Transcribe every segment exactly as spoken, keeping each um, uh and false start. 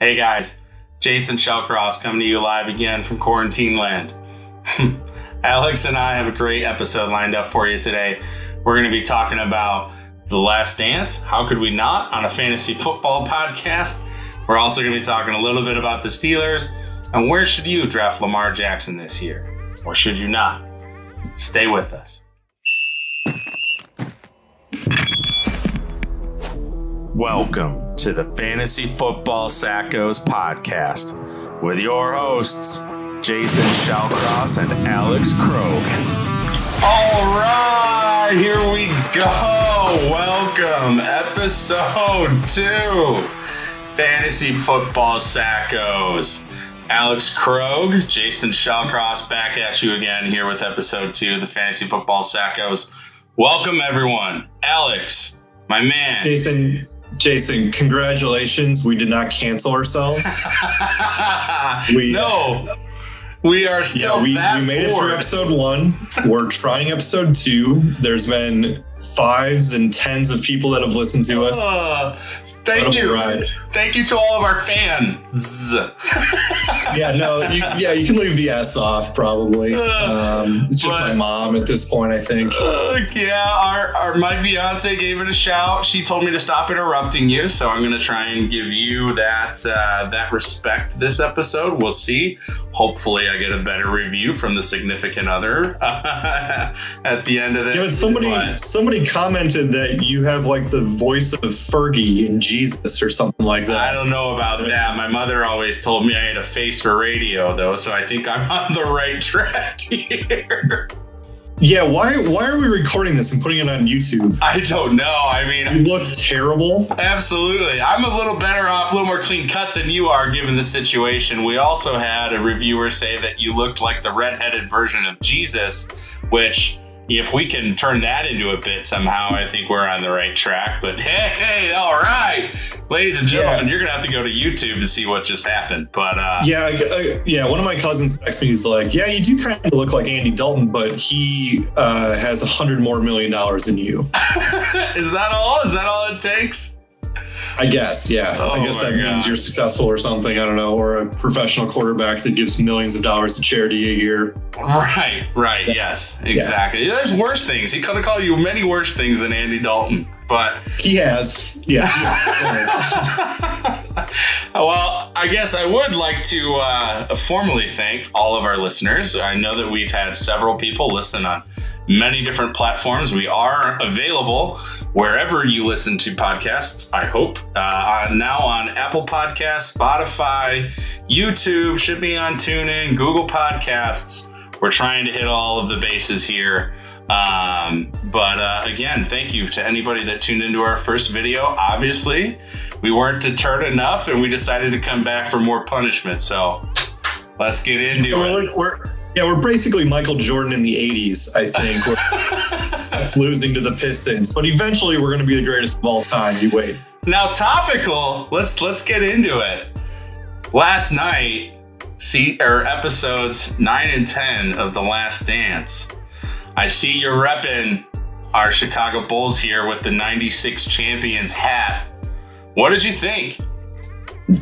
Hey guys, Jason Shalcross coming to you live again from quarantine land. Alex and I have a great episode lined up for you today. We're going to be talking about The Last Dance, how could we not, on a fantasy football podcast. We're also going to be talking a little bit about the Steelers and where should you draft Lamar Jackson this year, or should you not? Stay with us. Welcome to the Fantasy Football Sackos Podcast with your hosts, Jason Shalcross and Alex Krogh. All right, here we go. Welcome, episode two, Fantasy Football Sackos. Alex Krogh, Jason Shalcross back at you again here with episode two of the Fantasy Football Sackos. Welcome, everyone. Alex, my man. Jason. Jason, congratulations. We did not cancel ourselves. we, no, we are still yeah, we, that we made bored. It through episode one. We're trying episode two. There's been fives and tens of people that have listened to us. Uh, thank you. Ride. Thank you to all of our fans. yeah, no, you, yeah, you can leave the S off probably. Um, it's just but, my mom at this point, I think. Uh, yeah, our, our my fiance gave it a shout. She told me to stop interrupting you, so I'm gonna try and give you that uh, that respect this episode. We'll see. Hopefully, I get a better review from the significant other at the end of this. You know, somebody but, somebody commented that you have like the voice of Fergie and Jesus or something like. That. I don't know about that. My mother always told me I had a face for radio, though, so I think I'm on the right track here. Yeah, why why are we recording this and putting it on YouTube? I don't know. I mean, you look terrible. Absolutely. I'm a little better off, a little more clean cut than you are, given the situation. We also had a reviewer say that you looked like the redheaded version of Jesus, which... if we can turn that into a bit somehow, I think we're on the right track. But hey, hey, all right, ladies and gentlemen, yeah. You're gonna have to go to YouTube to see what just happened. But uh, yeah, I, yeah, one of my cousins texted me. He's like, "Yeah, you do kind of look like Andy Dalton, but he uh, has a hundred more million dollars than you." Is that all? Is that all it takes? I guess, yeah. Oh I guess that God. means you're successful or something. I don't know, or a professional quarterback that gives millions of dollars to charity a year. Right, right. That, yes, exactly. Yeah. There's worse things. He could have called you many worse things than Andy Dalton, but he has. Yeah. yeah. Well, I guess I would like to uh, formally thank all of our listeners. I know that we've had several people listen on many different platforms. We are available wherever you listen to podcasts, I hope. Uh, now on Apple Podcasts, Spotify, YouTube, should be on TuneIn, Google Podcasts. We're trying to hit all of the bases here. Um, but uh, again, thank you to anybody that tuned into our first video. Obviously, we weren't deterred enough and we decided to come back for more punishment. So let's get into it. We're Yeah, we're basically Michael Jordan in the eighties, I think. We're losing to the Pistons, but eventually we're going to be the greatest of all time. You wait. Now, topical. Let's let's get into it. Last night, see or episodes nine and ten of The Last Dance. I see you're repping our Chicago Bulls here with the ninety-six champions hat. What did you think?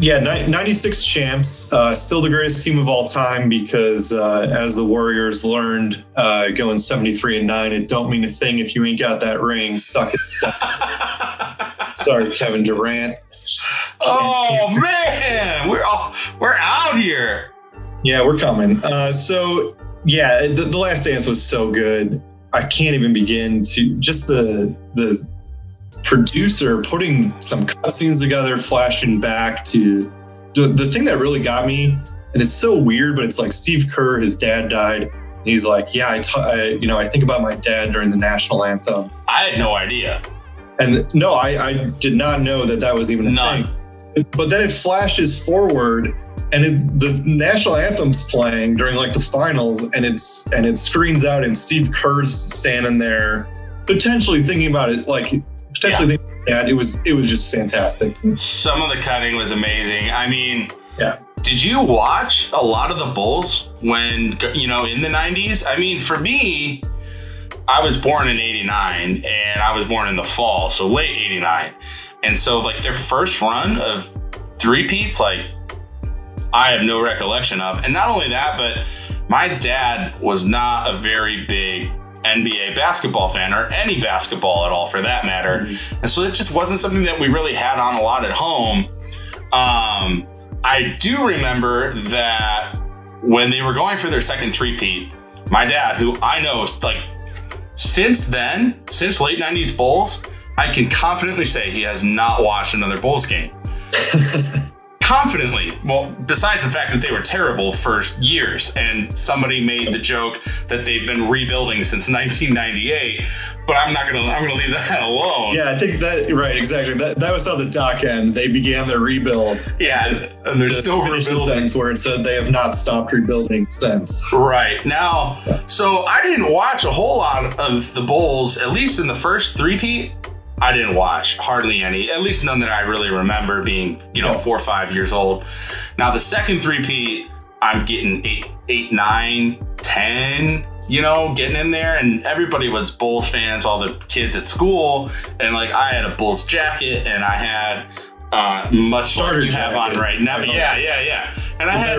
Yeah, ninety-six champs, uh, still the greatest team of all time because uh, as the Warriors learned, uh, going seventy-three and nine, it don't mean a thing if you ain't got that ring. Suck it. Sorry, Kevin Durant. Oh man, we're all, we're out here. Yeah, we're coming. Uh, so yeah, the, the Last Dance was so good. I can't even begin to just the the. producer putting some cutscenes together, flashing back to the, the thing that really got me, and it's so weird, but it's like Steve Kerr, his dad died, and he's like, "Yeah, I, t I you know, I think about my dad during the national anthem." I had no idea, and no, I, I did not know that that was even a None. thing. But then it flashes forward, and it, the national anthem's playing during like the finals, and it's and it screams out, and Steve Kerr's standing there, potentially thinking about it, like. Potentially, yeah. They, yeah, it was it was just fantastic. Some of the cutting was amazing. I mean, yeah. Did you watch a lot of the Bulls when you know in the nineties? I mean, for me, I was born in eighty-nine, and I was born in the fall, so late eighty-nine, and so like their first run of three-peats, like, I have no recollection of. And not only that, but my dad was not a very big N B A basketball fan, or any basketball at all for that matter. Mm-hmm. And so it just wasn't something that we really had on a lot at home. Um, I do remember that when they were going for their second three-peat, my dad, who I know, like, since then, since late nineties Bulls, I can confidently say he has not watched another Bulls game. Confidently. Well, besides the fact that they were terrible for years, and somebody made the joke that they've been rebuilding since nineteen ninety-eight, but I'm not gonna, I'm gonna leave that alone. Yeah, I think that, right, exactly. That that was how the doc end. They began their rebuild. Yeah, and, and they're still rebuilding. Where it said they have not stopped rebuilding since. Right now, yeah. So I didn't watch a whole lot of the Bulls, at least in the first three-peat. I didn't watch hardly any, at least none that I really remember being, you know, four or five years old. Now the second three-peat, I'm getting eight, eight, nine, ten, you know, getting in there, and everybody was Bulls fans, all the kids at school. And like, I had a Bulls jacket, and I had uh, much like you have on right now. Yeah, yeah, yeah. And I had,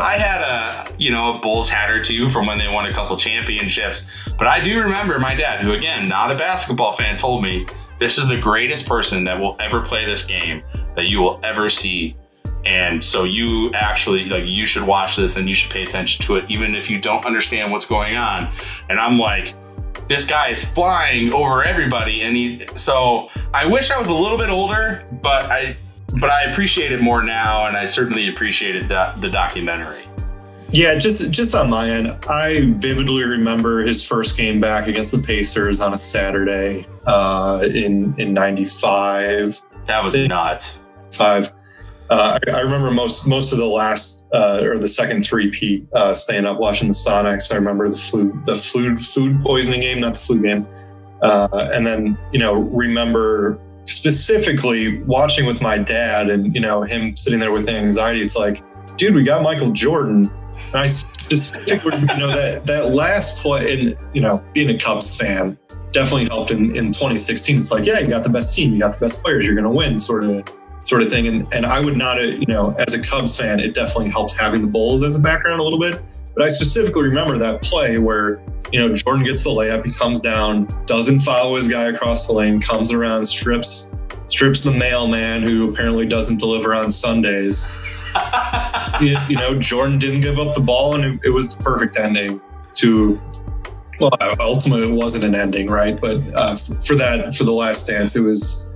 I had a, you know, a Bulls hat or two from when they won a couple championships. But I do remember my dad, who again, not a basketball fan, told me, "This is the greatest person that will ever play this game that you will ever see. And so you actually, like, you should watch this and you should pay attention to it, even if you don't understand what's going on." And I'm like, this guy is flying over everybody. And he, so I wish I was a little bit older, but I, but I appreciate it more now. And I certainly appreciated the, the documentary. Yeah, just just on my end, I vividly remember his first game back against the Pacers on a Saturday uh, in in ninety-five. That was nuts. Five. Uh, I, I remember most most of the last uh, or the second three-peat uh, staying up watching the Sonics. I remember the food the food food poisoning game, not the flu game, uh, and then you know remember specifically watching with my dad, and you know him sitting there with anxiety. It's like, dude, we got Michael Jordan. And I specifically, you know, that, that last play, and, you know, being a Cubs fan definitely helped in, in twenty sixteen. It's like, yeah, you got the best team, you got the best players, you're going to win sort of sort of thing. And, and I would not, you know, as a Cubs fan, it definitely helped having the Bulls as a background a little bit. But I specifically remember that play where, you know, Jordan gets the layup, he comes down, doesn't follow his guy across the lane, comes around, strips, strips the mailman who apparently doesn't deliver on Sundays. you, you know, Jordan didn't give up the ball, and it, it was the perfect ending to, well, ultimately it wasn't an ending, right? But uh, for that, for The Last Dance, it was,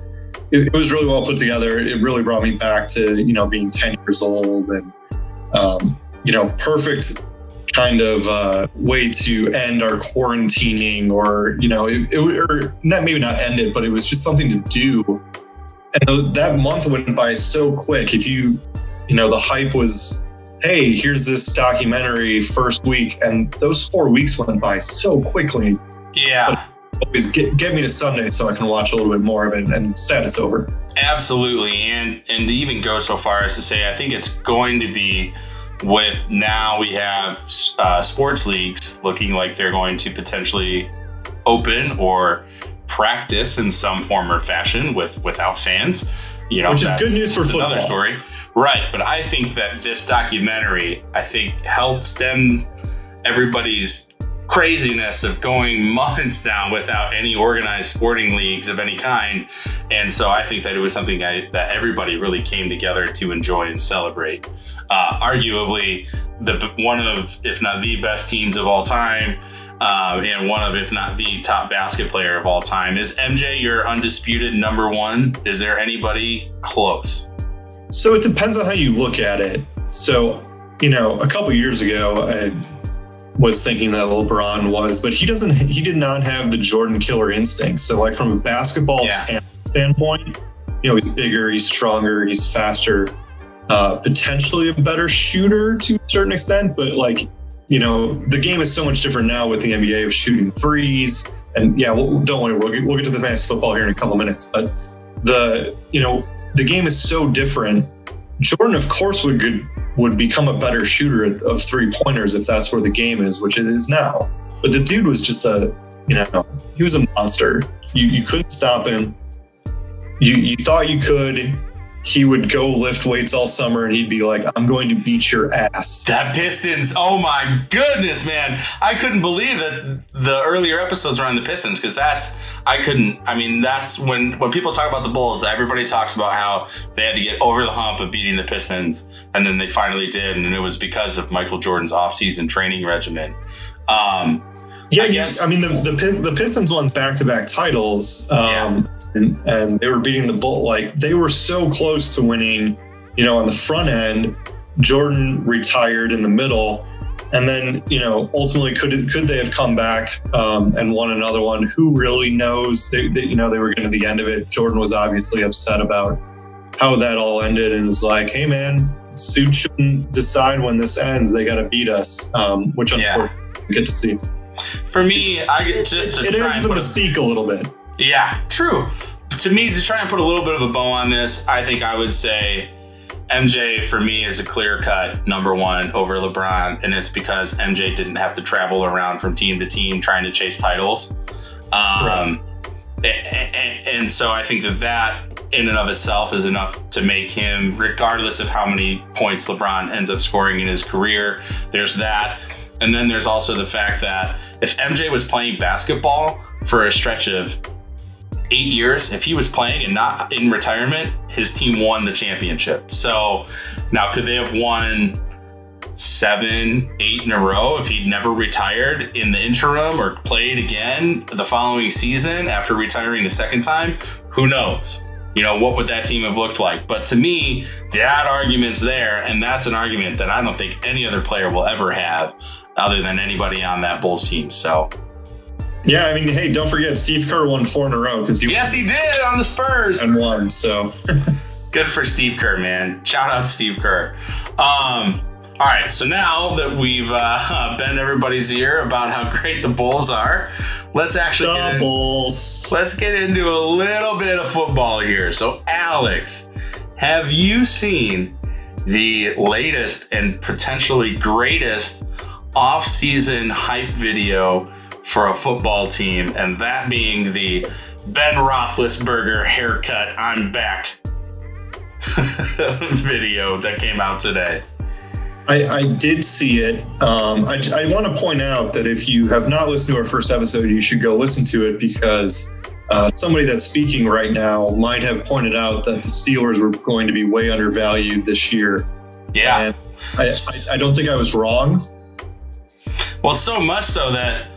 it, it was really well put together. It really brought me back to, you know, being ten years old, and, um, you know, perfect kind of uh, way to end our quarantining, or, you know, it, it or not, maybe not end it, but it was just something to do. And that month went by so quick. If you, You know, the hype was, hey, here's this documentary first week. And those four weeks went by so quickly. Yeah. But always get, get me to Sunday so I can watch a little bit more of it, and sad it's over. Absolutely. And, and to even go so far as to say, I think it's going to be with now we have uh, sports leagues looking like they're going to potentially open or practice in some form or fashion with without fans. You know, which is good news for football. Another story. Right, but I think that this documentary, I think, helped stem everybody's craziness of going months now without any organized sporting leagues of any kind. And so I think that it was something I, that everybody really came together to enjoy and celebrate. Uh, arguably, the one of, if not the best teams of all time, uh, and one of, if not the top basket player of all time. Is M J your undisputed number one? Is there anybody close? So it depends on how you look at it. So, you know, a couple of years ago, I was thinking that LeBron was, but he doesn't, he did not have the Jordan killer instinct. So like from a basketball yeah. standpoint, you know, he's bigger, he's stronger, he's faster, uh, potentially a better shooter to a certain extent. But like, you know, the game is so much different now with the N B A of shooting threes. And yeah, we'll, don't worry, we'll get, we'll get to the fantasy football here in a couple of minutes. But the, you know, the game is so different. Jordan, of course, would would become a better shooter of three pointers if that's where the game is, which it is now. But the dude was just a, you know, he was a monster. You you couldn't stop him. You you thought you could. he would go lift weights all summer and he'd be like, I'm going to beat your ass. That Pistons. Oh my goodness, man. I couldn't believe that the earlier episodes were on the Pistons, because that's, I couldn't, I mean, that's when, when people talk about the Bulls, everybody talks about how they had to get over the hump of beating the Pistons. And then they finally did. And it was because of Michael Jordan's offseason training regimen. Um, yeah, I guess. I mean, the, the, the Pistons won back-to-back titles. Um, yeah. And, and they were beating the Bulls. Like, they were so close to winning, you know, on the front end. Jordan retired in the middle, and then, you know, ultimately could it, could they have come back um, and won another one? Who really knows? They, they, you know, they were getting to the end of it. Jordan was obviously upset about how that all ended, and was like, "Hey, man, Suits shouldn't decide when this ends. They got to beat us," um, which unfortunately yeah. we get to see. For me, I get just to it, try it is and the mystique a little bit. Yeah, true. To me, to try and put a little bit of a bow on this, I think I would say M J for me is a clear-cut number one over LeBron, and it's because M J didn't have to travel around from team to team trying to chase titles. Um, and, and, and so I think that that in and of itself is enough to make him, regardless of how many points LeBron ends up scoring in his career, there's that. And then there's also the fact that if M J was playing basketball for a stretch of eight years, if he was playing and not in retirement, his team won the championship. So now, could they have won seven, eight in a row if he'd never retired in the interim or played again the following season after retiring the second time? Who knows? You know, what would that team have looked like? But to me, that argument's there, and that's an argument that I don't think any other player will ever have other than anybody on that Bulls team. So yeah, I mean, hey, don't forget, Steve Kerr won four in a row. because he Yes, he did on the Spurs. And won, so. Good for Steve Kerr, man. Shout out to Steve Kerr. Um, all right, so now that we've uh, bent everybody's ear about how great the Bulls are, let's actually the get in, Bulls. Let's get into a little bit of football here. So, Alex, have you seen the latest and potentially greatest off-season hype video for a football team, and that being the Ben Roethlisberger haircut, I'm back video that came out today? I, I did see it. Um, I, I want to point out that if you have not listened to our first episode, you should go listen to it, because uh, somebody that's speaking right now might have pointed out that the Steelers were going to be way undervalued this year. Yeah. And I, I, I don't think I was wrong. Well, so much so that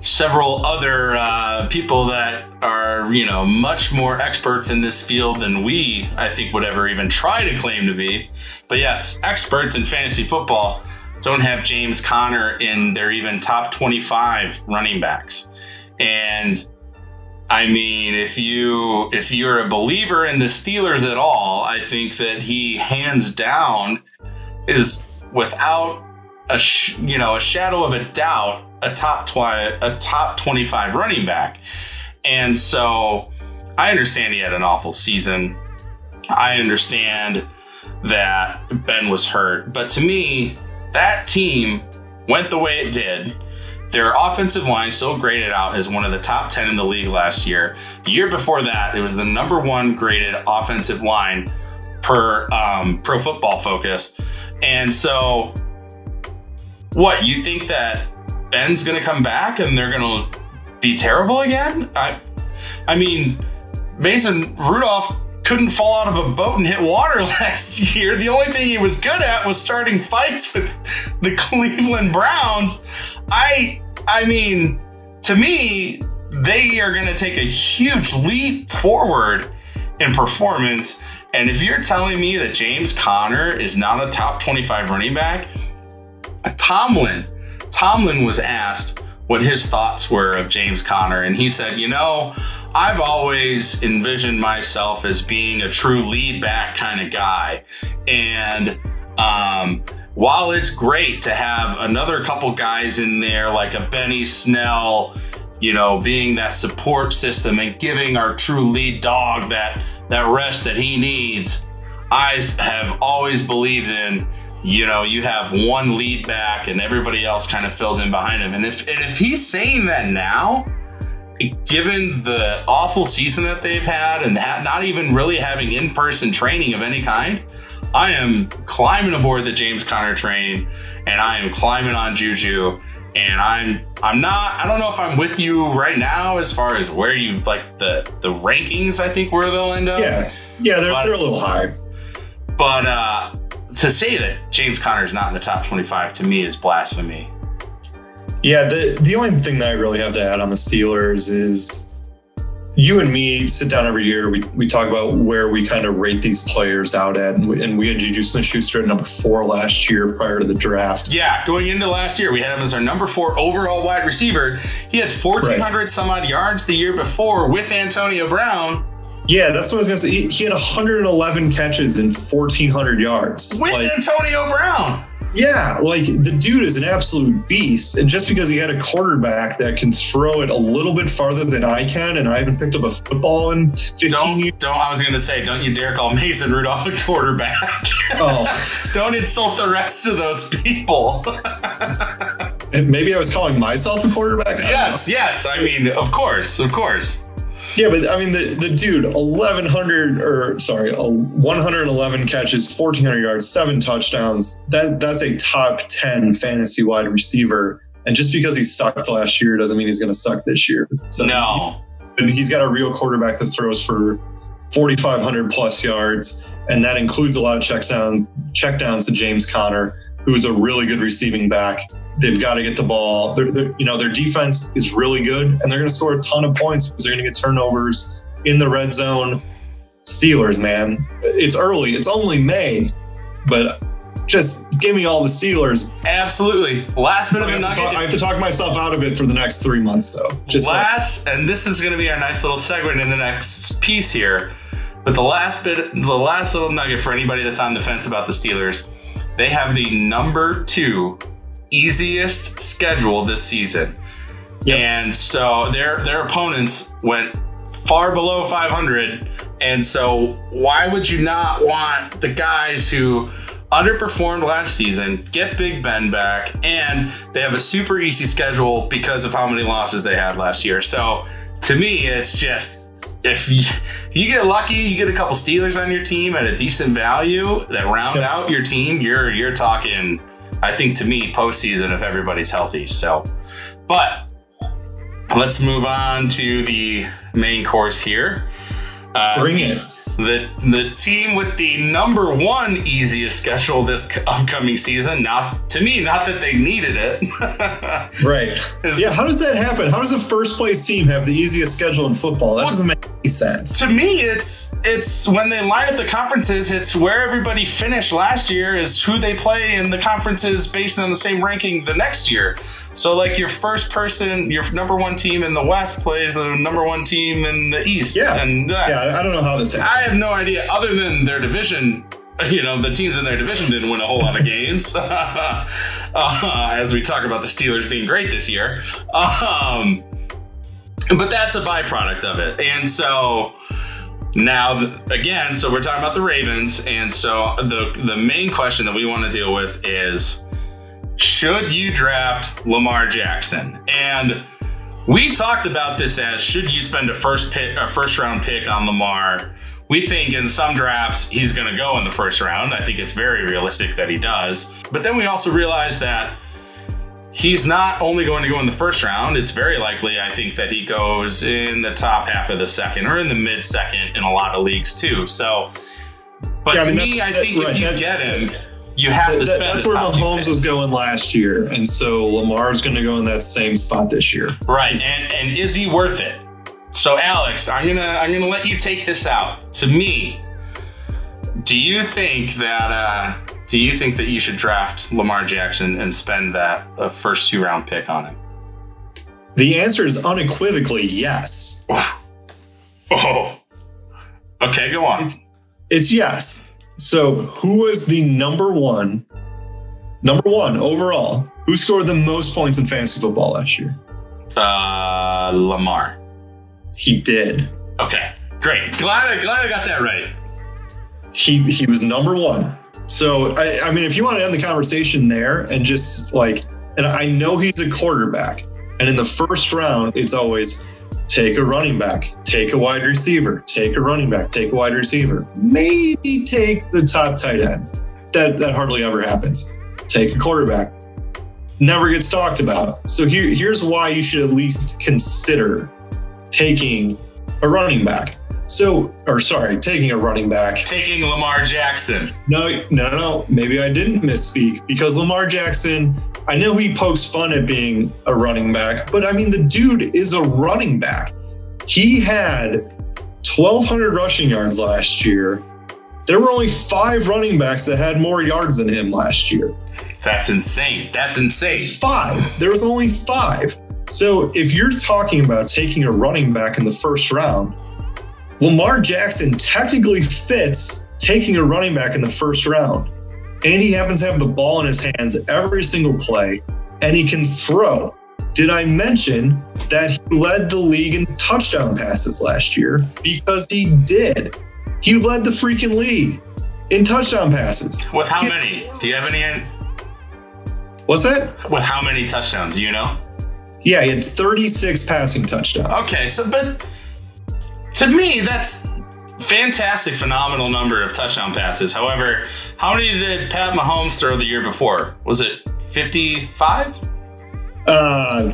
several other uh, people that are, you know, much more experts in this field than we, I think, would ever even try to claim to be. But yes, experts in fantasy football don't have James Conner in their even top twenty-five running backs. And I mean, if you if you're a believer in the Steelers at all, I think that he hands down is without a sh you know a shadow of a doubt a top twi a top twenty-five running back. And so I understand he had an awful season. I understand that Ben was hurt, but to me, that team went the way it did. Their offensive line still graded out as one of the top ten in the league last year. The year before that, it was the number one graded offensive line per um, Pro Football Focus. And so what, you think that Ben's going to come back and they're going to be terrible again? I I mean, Mason Rudolph couldn't fall out of a boat and hit water last year. The only thing he was good at was starting fights with the Cleveland Browns. I I mean, to me, they are going to take a huge leap forward in performance. And if you're telling me that James Conner is not a top twenty-five running back, Tomlin Tomlin was asked what his thoughts were of James Conner, and he said, you know, I've always envisioned myself as being a true lead back kind of guy. And um, while it's great to have another couple guys in there, like a Benny Snell, you know, being that support system and giving our true lead dog that, that rest that he needs, I have always believed in, you know, you have one lead back and everybody else kind of fills in behind him. And if, and if he's saying that now, given the awful season that they've had and not even really having in-person training of any kind, I am climbing aboard the James Conner train, and I am climbing on Juju. And I'm I'm not, I don't know if I'm with you right now as far as where you like the the rankings, I think, where they'll end up. Yeah, yeah, they're, but, they're a little high. But uh, to say that James Conner is not in the top twenty-five to me is blasphemy. Yeah, the, the only thing that I really have to add on the Steelers is you and me sit down every year. We, we talk about where we kind of rate these players out at. And we, and we had Juju Smith-Schuster at number four last year prior to the draft. Yeah, going into last year, we had him as our number four overall wide receiver. He had fourteen hundred right. some odd yards the year before with Antonio Brown. Yeah, that's what I was going to say. He, he had one hundred eleven catches and fourteen hundred yards. With like, Antonio Brown. Yeah, like the dude is an absolute beast. And just because he had a quarterback that can throw it a little bit farther than I can, and I haven't picked up a football in fifteen don't, years. Don't, I was going to say, don't you dare call Mason Rudolph a quarterback. Oh. Don't insult the rest of those people. Maybe I was calling myself a quarterback? Yes, know. yes. I mean, of course, of course. Yeah, but I mean, the, the dude, eleven hundred or sorry, one hundred eleven catches, fourteen hundred yards, seven touchdowns. That that's a top ten fantasy wide receiver. And just because he sucked last year doesn't mean he's going to suck this year. So no, he, he's got a real quarterback that throws for forty-five hundred plus yards, and that includes a lot of check down, check downs to James Conner, who is a really good receiving back. They've got to get the ball. They're, they're, you know, their defense is really good, and they're going to score a ton of points because they're going to get turnovers in the red zone. Steelers, man, it's early. It's only May, but just give me all the Steelers. Absolutely. Last bit of a nugget. I have to talk myself out of it for the next three months, though. Just last, like, and this is going to be our nice little segment in the next piece here. But the last bit, the last little nugget for anybody that's on the fence about the Steelers, they have the number two easiest schedule this season. Yep. And so their their opponents went far below five hundred. And so why would you not want the guys who underperformed last season, get Big Ben back, and they have a super easy schedule because of how many losses they had last year. So to me, it's just, if you, you get lucky, you get a couple Steelers on your team at a decent value that round yep. out your team, you're you're talking, I think, to me, postseason if everybody's healthy. So, but let's move on to the main course here. Uh, Bring it. The, the team with the number one easiest schedule this upcoming season, not to me, not that they needed it. Right. Yeah, how does that happen? How does a first place team have the easiest schedule in football? That well, doesn't make any sense. To me, it's it's when they line up the conferences, it's where everybody finished last year is who they play in the conferences based on the same ranking the next year. So like your first person, your number one team in the West plays the number one team in the East. Yeah, and that, yeah, I don't know how this happens. I have no idea, other than their division, you know, the teams in their division didn't win a whole lot of games, uh, as we talk about the Steelers being great this year. Um, but that's a byproduct of it. And so now, again, so we're talking about the Ravens. And so the, the main question that we want to deal with is, should you draft Lamar Jackson? And we talked about this as, should you spend a first pick, a first round pick on Lamar? We think in some drafts, he's going to go in the first round. I think it's very realistic that he does. But then we also realize that he's not only going to go in the first round. It's very likely, I think, that he goes in the top half of the second or in the mid second in a lot of leagues too. So, but yeah, to I mean, me, I think that, if right, you get him, you have that, to spend. That's where Mahomes was going last year. And so Lamar's going to go in that same spot this year. Right. And, and is he worth it? So Alex, I'm gonna I'm gonna let you take this out. To me, do you think that uh, do you think that you should draft Lamar Jackson and spend that uh, first two round pick on him? The answer is unequivocally yes. Wow. Oh. Okay, go on. It's it's yes. So who was the number one, number one overall? Who scored the most points in fantasy football last year? Uh, Lamar. He did. Okay, great. Glad I, glad I got that right. He he was number one. So, I, I mean, if you want to end the conversation there and just like, and I know he's a quarterback, and in the first round, it's always Take a running back, take a wide receiver, take a running back, take a wide receiver, maybe take the top tight end. That, that hardly ever happens. Take a quarterback. Never gets talked about. So here, here's why you should at least consider taking a running back. So, or sorry, taking a running back. Taking Lamar Jackson. No, no, no, maybe I didn't misspeak, because Lamar Jackson, I know he pokes fun at being a running back, but I mean, the dude is a running back. He had twelve hundred rushing yards last year. There were only five running backs that had more yards than him last year. That's insane. That's insane. Five. There was only five. So if you're talking about taking a running back in the first round, Lamar Jackson technically fits taking a running back in the first round. And he happens to have the ball in his hands every single play, and he can throw. Did I mention that he led the league in touchdown passes last year? Because he did. He led the freaking league in touchdown passes. With how many? Do you have any? What's that? With how many touchdowns, do you know? Yeah, he had thirty-six passing touchdowns. Okay, so but to me, that's fantastic, phenomenal number of touchdown passes. However, how many did Pat Mahomes throw the year before? Was it fifty-five? Uh,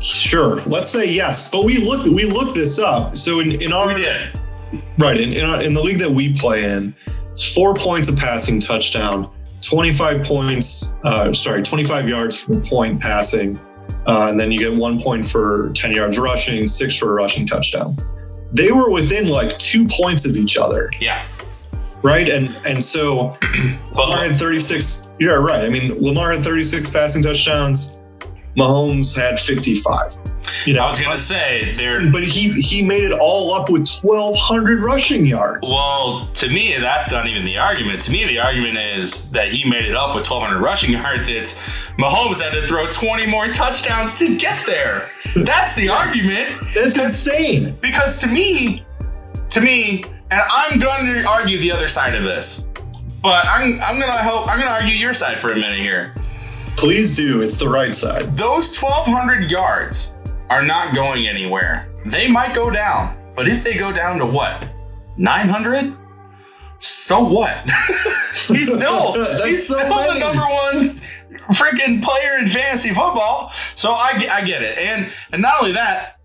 sure. Let's say yes. But we looked we looked this up. So in, in our we did. Right, in, in in the league that we play in, it's four points a passing touchdown, twenty-five points, uh, sorry, twenty-five yards for point passing, uh, and then you get one point for ten yards rushing, six for a rushing touchdown. They were within like two points of each other. Yeah. Right? And and so Lamar had thirty-six. Yeah, right. I mean, Lamar had thirty-six passing touchdowns. Mahomes had fifty-five. You know, I was going to say, there, but he he made it all up with twelve hundred rushing yards. Well, to me, that's not even the argument. To me, the argument is that he made it up with twelve hundred rushing yards. It's Mahomes had to throw twenty more touchdowns to get there. That's the argument. That's insane. Because to me, to me, and I'm going to argue the other side of this, but I'm I'm going to hope I'm going to argue your side for a minute here. Please do. It's the right side. Those twelve hundred yards are not going anywhere. They might go down, but if they go down to what? nine hundred? So what? he's still, he's so still funny. The number one freaking player in fantasy football. So I, I get it. And, and not only that,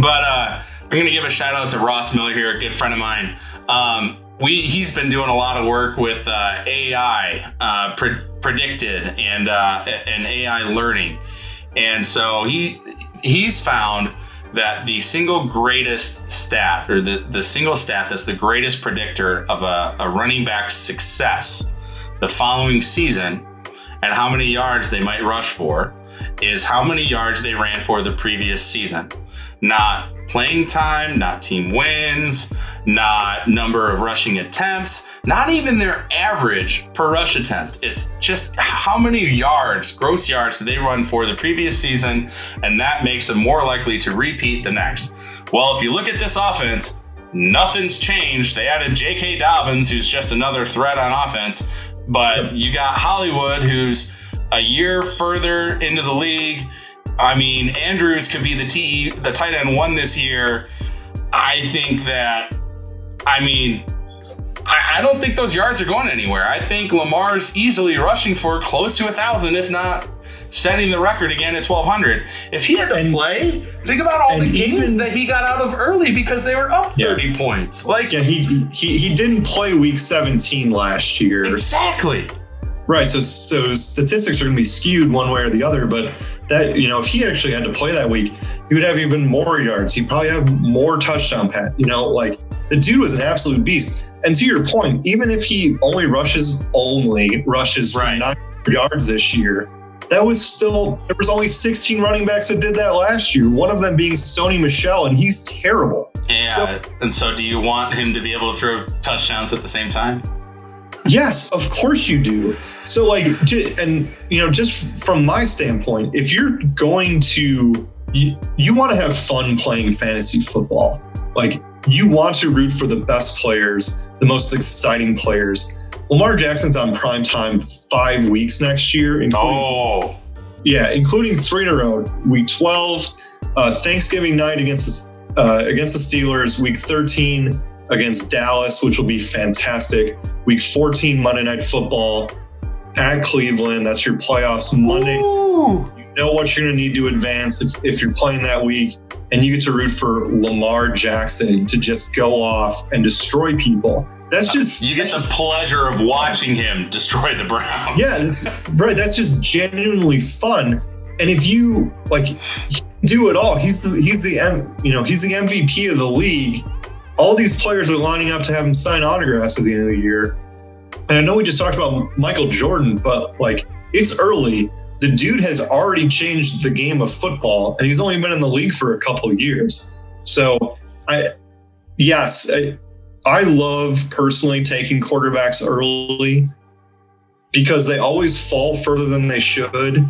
but uh, I'm going to give a shout out to Ross Miller here, a good friend of mine. Um, We, he's been doing a lot of work with uh, A I uh, pre predicted and uh, and A I learning, and so he he's found that the single greatest stat, or the the single stat that's the greatest predictor of a, a running back's success the following season and how many yards they might rush for, is how many yards they ran for the previous season. Not playing time, not team wins, not number of rushing attempts, not even their average per rush attempt. It's just how many yards, gross yards, did they run for the previous season, and that makes them more likely to repeat the next. Well, if you look at this offense, nothing's changed. They added J K Dobbins, who's just another threat on offense, but you got Hollywood, who's a year further into the league. I mean, Andrews could be the T E, the tight end one this year. I think that, I mean, I, I don't think those yards are going anywhere. I think Lamar's easily rushing for close to a thousand, if not setting the record again at twelve hundred. If he had to and, play, think about all the games even, that he got out of early because they were up thirty yeah. points. Like, yeah, he, he he didn't play week seventeen last year. Exactly. Right, so so statistics are going to be skewed one way or the other, but that, you know, if he actually had to play that week, he would have even more yards. He'd probably have more touchdown pass. You know, like, the dude was an absolute beast. And to your point, even if he only rushes only rushes right. nine yards this year, that was still, there was only sixteen running backs that did that last year. One of them being Sony Michel, and he's terrible. Yeah, so, and so do you want him to be able to throw touchdowns at the same time? Yes, of course you do. So, like, and, you know, just from my standpoint, if you're going to, you, you want to have fun playing fantasy football. Like, you want to root for the best players, the most exciting players. Lamar Jackson's on prime time five weeks next year. Including, oh. Yeah, including three in a row. Week twelve, uh, Thanksgiving night against uh, against the Steelers, Week thirteen against Dallas, which will be fantastic. Week fourteen Monday Night Football at Cleveland. That's your playoffs Monday. Ooh. You know what you're going to need to advance if, if you're playing that week, and you get to root for Lamar Jackson to just go off and destroy people. That's just you get the pleasure of watching him destroy the Browns. Yeah, that's, right. That's just genuinely fun. And if you like do it all, he's the, he's the you know he's the M V P of the league. All these players are lining up to have him sign autographs at the end of the year. And I know we just talked about Michael Jordan, but like it's early. The dude has already changed the game of football, and he's only been in the league for a couple of years. So, I yes, I, I love personally taking quarterbacks early because they always fall further than they should.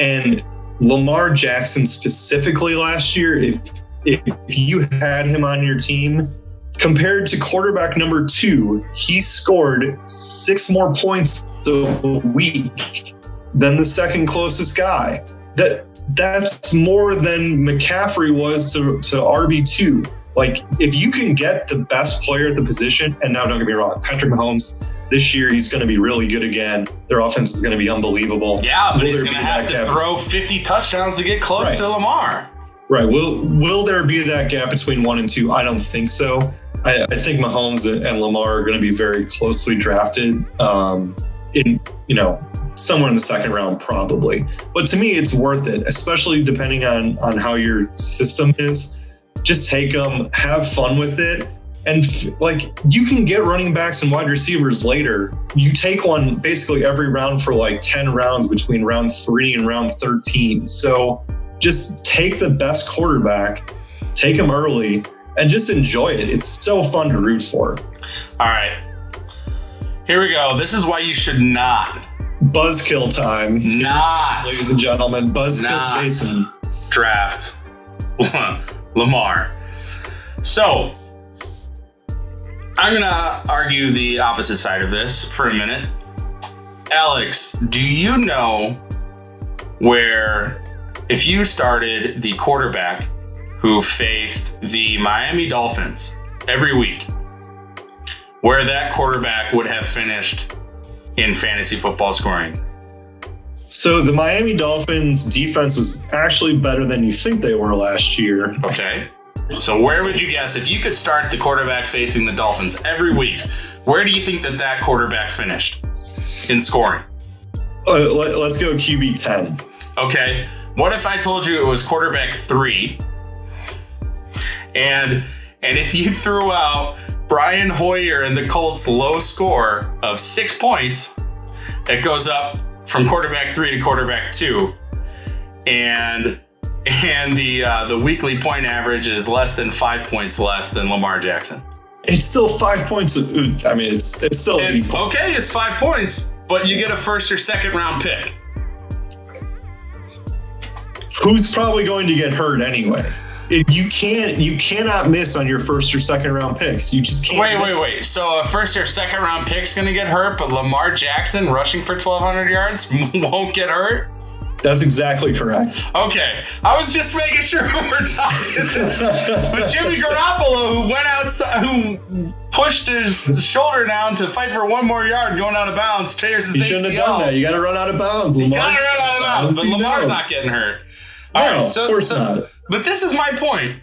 And Lamar Jackson specifically last year, if if you had him on your team, compared to quarterback number two, he scored six more points a week than the second closest guy. That that's more than McCaffrey was to, to R B two. Like, if you can get the best player at the position, and now don't get me wrong, Patrick Mahomes, this year he's going to be really good again. Their offense is going to be unbelievable. Yeah, but will he's going to have to gap? throw fifty touchdowns to get close right. to Lamar. Right. Will will there be that gap between one and two? I don't think so. I, I think Mahomes and Lamar are going to be very closely drafted um, in, you know, somewhere in the second round, probably. But to me, it's worth it, especially depending on, on how your system is. Just take them, have fun with it. And f- like you can get running backs and wide receivers later. You take one basically every round for like ten rounds between round three and round thirteen. So just take the best quarterback, take him early, and just enjoy it. It's so fun to root for. All right, here we go. This is why you should not. Buzzkill time. Not. Ladies and gentlemen, Buzzkill Jason. Draft. Lamar. So, I'm going to argue the opposite side of this for a minute. Alex, do you know where, if you started the quarterback who faced the Miami Dolphins every week, where that quarterback would have finished in fantasy football scoring? So the Miami Dolphins defense was actually better than you think they were last year. Okay. So where would you guess, if you could start the quarterback facing the Dolphins every week, where do you think that that quarterback finished in scoring? Uh, let, let's go Q B ten. Okay. What if I told you it was quarterback three? And, and if you threw out Brian Hoyer and the Colts' low score of six points, it goes up from quarterback three to quarterback two, and and the uh, the weekly point average is less than five points less than Lamar Jackson. It's still five points. I mean, it's it's still it's, okay. It's five points, but you get a first or second round pick. Who's probably going to get hurt anyway? If you can't, you cannot miss on your first or second round picks. You just can't. Wait, miss. wait, wait. So a first or second round pick's gonna get hurt, but Lamar Jackson rushing for twelve hundred yards won't get hurt? That's exactly correct. Okay, I was just making sure we were talking this. But Jimmy Garoppolo, who went outside, who pushed his shoulder down to fight for one more yard, going out of bounds, tears his A C L. You shouldn't have done that. You gotta run out of bounds. You Lamar's gotta run out of bounds, but Lamar's not getting hurt. All no, right, so, of course so, not. But this is my point.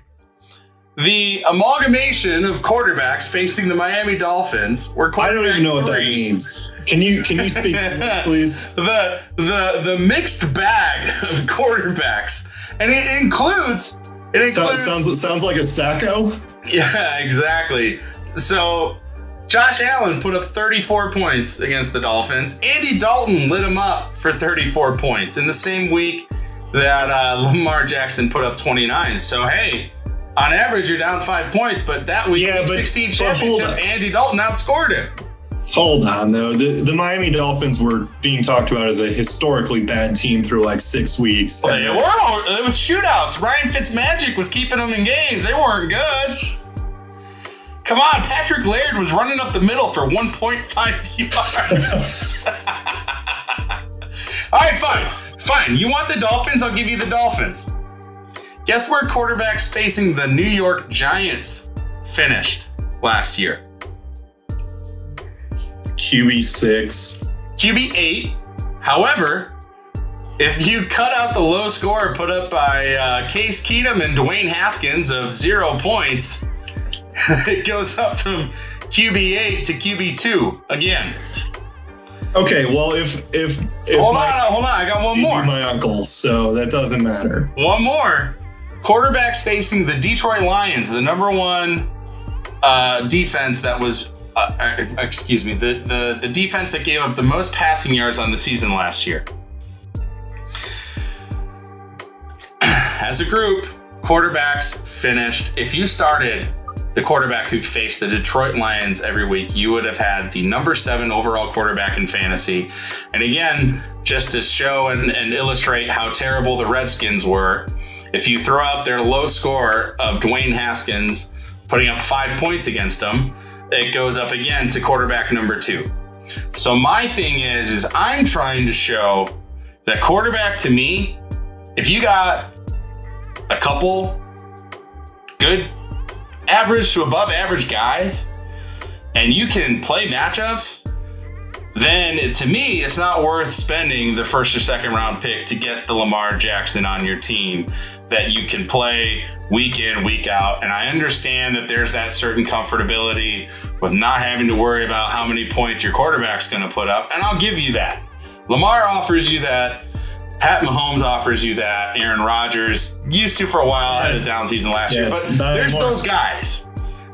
The amalgamation of quarterbacks facing the Miami Dolphins were quarterback I don't even know what that means. Can you can you speak, please? The the the mixed bag of quarterbacks, and it includes it includes so, sounds sounds like a sacco. Yeah, exactly. So Josh Allen put up thirty-four points against the Dolphins. Andy Dalton lit him up for thirty-four points in the same week that uh, Lamar Jackson put up twenty-nine. So, hey, on average, you're down five points, but that week, yeah, but, sixteen championship, Andy Dalton outscored him. Hold on, though. The, the Miami Dolphins were being talked about as a historically bad team through, like, six weeks. They were. It was shootouts. Ryan Fitzmagic was keeping them in games. They weren't good. Come on, Patrick Laird was running up the middle for one point five yards. All right, fine. Fine, you want the Dolphins? I'll give you the Dolphins. Guess where quarterbacks facing the New York Giants finished last year? Q B six. Q B eight. However, if you cut out the low score put up by uh, Case Keenum and Dwayne Haskins of zero points, it goes up from Q B eight to Q B two again. Okay, well, if if, if hold my, on, hold on, I got one more. My uncle, so that doesn't matter. One more. Quarterbacks facing the Detroit Lions, the number one uh, defense that was, uh, excuse me, the, the the defense that gave up the most passing yards on the season last year. As a group, quarterbacks finished. If you started the quarterback who faced the Detroit Lions every week, you would have had the number seven overall quarterback in fantasy. And again, just to show and, and illustrate how terrible the Redskins were, if you throw out their low score of Dwayne Haskins putting up five points against them, it goes up again to quarterback number two. So my thing is, is I'm trying to show that quarterback to me, if you got a couple good average to above average guys and you can play matchups, then it, to me, it's not worth spending the first or second round pick to get the Lamar Jackson on your team that you can play week in, week out. And I understand that there's that certain comfortability with not having to worry about how many points your quarterback's going to put up. And I'll give you that. Lamar offers you that. Pat Mahomes offers you that. Aaron Rodgers used to for a while, had a down season last yeah, year, but there's anymore. Those guys.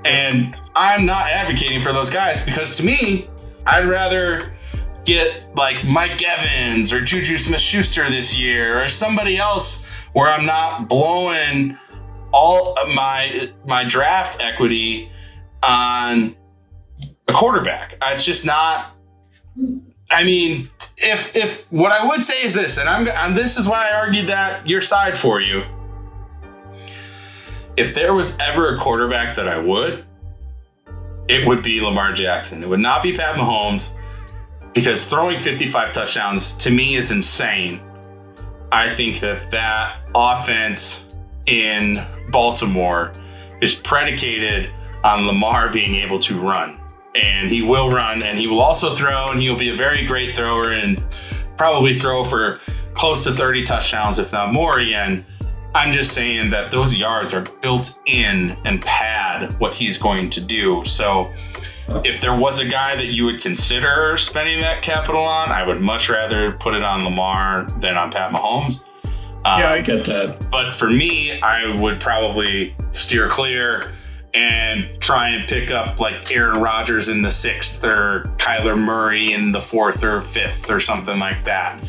And I'm not advocating for those guys because to me, I'd rather get like Mike Evans or Juju Smith-Schuster this year or somebody else where I'm not blowing all of my, my draft equity on a quarterback. It's just not, I mean, If if what I would say is this, and I'm and this is why I argued that your side for you. If there was ever a quarterback that I would, it would be Lamar Jackson. It would not be Pat Mahomes, because throwing fifty-five touchdowns to me is insane. I think that that offense in Baltimore is predicated on Lamar being able to run. And he will run, and he will also throw, and he'll be a very great thrower and probably throw for close to thirty touchdowns, if not more again. I'm just saying that those yards are built in and pad what he's going to do. So if there was a guy that you would consider spending that capital on, I would much rather put it on Lamar than on Pat Mahomes. Um, yeah, I get that. But for me, I would probably steer clear and try and pick up like Aaron Rodgers in the sixth or Kyler Murray in the fourth or fifth or something like that.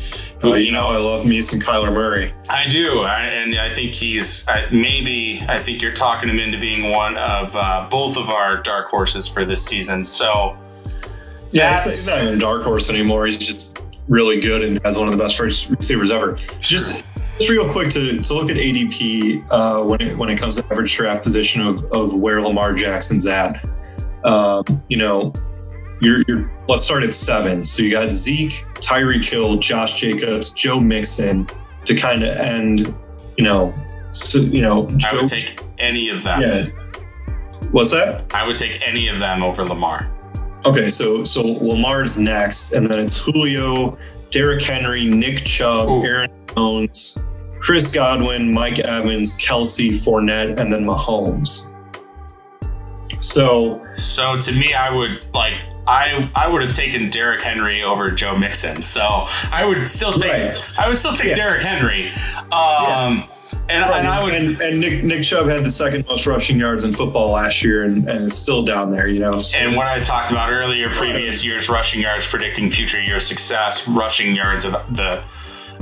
Well, you, you know, know, I love me some Kyler Murray. I do. I, and I think he's I, maybe I think you're talking him into being one of uh, both of our dark horses for this season. So yeah, he's not even a dark horse anymore. He's just really good and has one of the best receivers ever. Just. Just real quick to, to look at A D P uh, when, it, when it comes to average draft position of, of where Lamar Jackson's at. Um, you know, you're, you're let's start at seven. So you got Zeke, Tyreek Hill, Josh Jacobs, Joe Mixon to kind of end, you know, so, you know. Joe, I would take any of them. Yeah. What's that? I would take any of them over Lamar. Okay, so so Lamar's next, and then it's Julio, Derrick Henry, Nick Chubb, Ooh. Aaron Jones, Chris Godwin, Mike Evans, Kelsey, Fournette, and then Mahomes. So, so to me, I would like I I would have taken Derrick Henry over Joe Mixon. So I would still take right. I would still take yeah. Derrick Henry. Um, yeah. And, right. and I would and, and Nick Nick Chubb had the second most rushing yards in football last year, and, and is still down there, you know. So, and what I talked about earlier, previous years rushing yards predicting future year success, rushing yards of the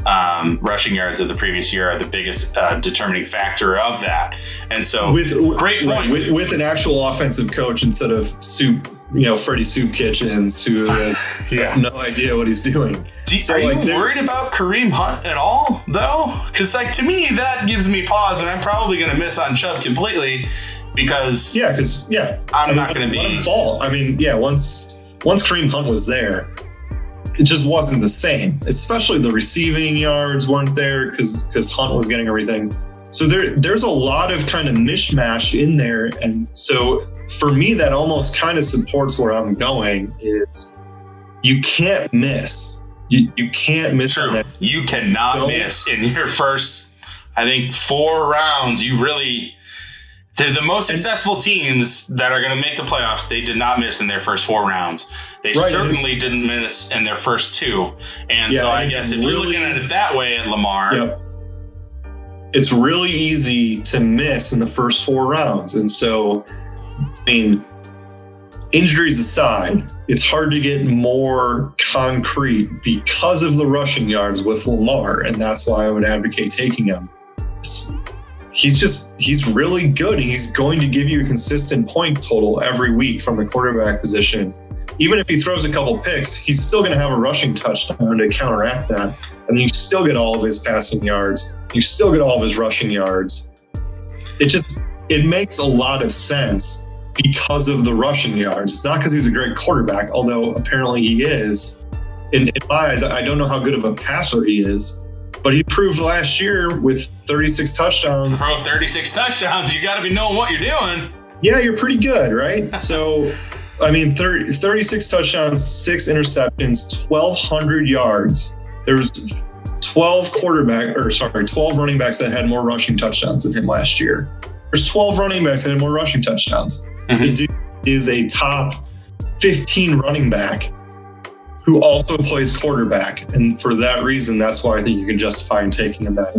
um, rushing yards of the previous year are the biggest uh, determining factor of that. And so, with great point with, with an actual offensive coach instead of soup, you know, Freddie Soup Kitchens, who has yeah. no idea what he's doing. Do, so, are like, you worried about Kareem Hunt at all, though? Because, like, to me, that gives me pause, and I'm probably going to miss on Chubb completely because yeah, because yeah, I'm I mean, not going to be. Let him fall. I mean, yeah, once once Kareem Hunt was there, it just wasn't the same. Especially the receiving yards weren't there because because Hunt was getting everything. So there, there's a lot of kind of mishmash in there. And so for me, that almost kind of supports where I'm going is you can't miss. You, you can't miss. True. That. You cannot Don't. miss in your first, I think, four rounds. You really, to the most successful teams that are going to make the playoffs, they did not miss in their first four rounds. They right, certainly didn't miss in their first two. And yeah, so I guess if really, you're looking at it that way at Lamar. Yep. It's really easy to miss in the first four rounds. And so, I mean, injuries aside, it's hard to get more concrete because of the rushing yards with Lamar. And that's why I would advocate taking him. He's just, he's really good. He's going to give you a consistent point total every week from the quarterback position. Even if he throws a couple picks, he's still going to have a rushing touchdown to counteract that. And you still get all of his passing yards. You still get all of his rushing yards. It just, it makes a lot of sense because of the rushing yards. It's not because he's a great quarterback, although apparently he is. In, in my eyes, I don't know how good of a passer he is, but he proved last year with thirty-six touchdowns. Bro, thirty-six touchdowns. You got to be knowing what you're doing. Yeah, you're pretty good, right? So, I mean, thirty, thirty-six touchdowns, six interceptions, twelve hundred yards. There was twelve quarterback, or sorry, twelve running backs that had more rushing touchdowns than him last year. There's twelve running backs that had more rushing touchdowns. Mm-hmm. The dude is a top fifteen running back who also plays quarterback, and for that reason, that's why I think you can justify him taking him back.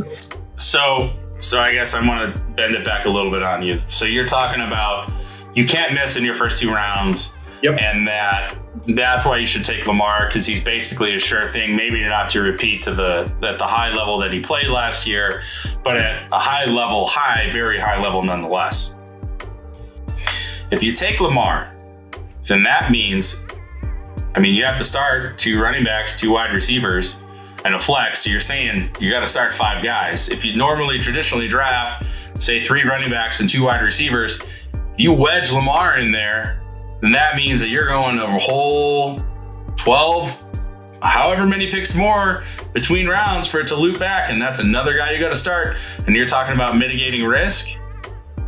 So, so I guess I'm going to bend it back a little bit on you. So you're talking about you can't miss in your first two rounds. Yep. And that that's why you should take Lamar, because he's basically a sure thing. Maybe not to repeat to the at the high level that he played last year, but at a high level, high, very high level nonetheless. If you take Lamar, then that means, I mean, you have to start two running backs, two wide receivers, and a flex. So you're saying you got to start five guys. If you normally traditionally draft, say, three running backs and two wide receivers, if you wedge Lamar in there, then that means that you're going a whole twelve, however many picks more between rounds for it to loop back. And that's another guy you got to start. And you're talking about mitigating risk.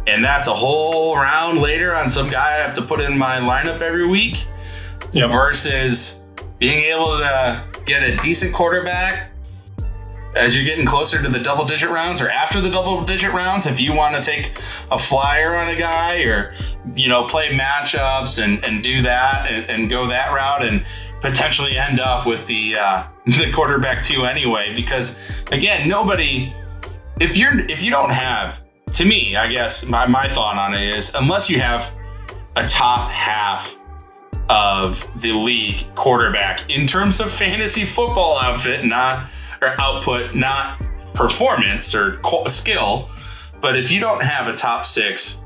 And that's a whole round later on some guy I have to put in my lineup every week. Yep. Versus being able to get a decent quarterback as you're getting closer to the double digit rounds or after the double digit rounds, if you want to take a flyer on a guy or, you know, play matchups and, and do that and, and go that route and potentially end up with the, uh, the quarterback too anyway, because again, nobody, if you're, if you don't have, to me, I guess my, my thought on it is unless you have a top half of the league quarterback in terms of fantasy football outfit, not or output, not performance or skill. But if you don't have a top six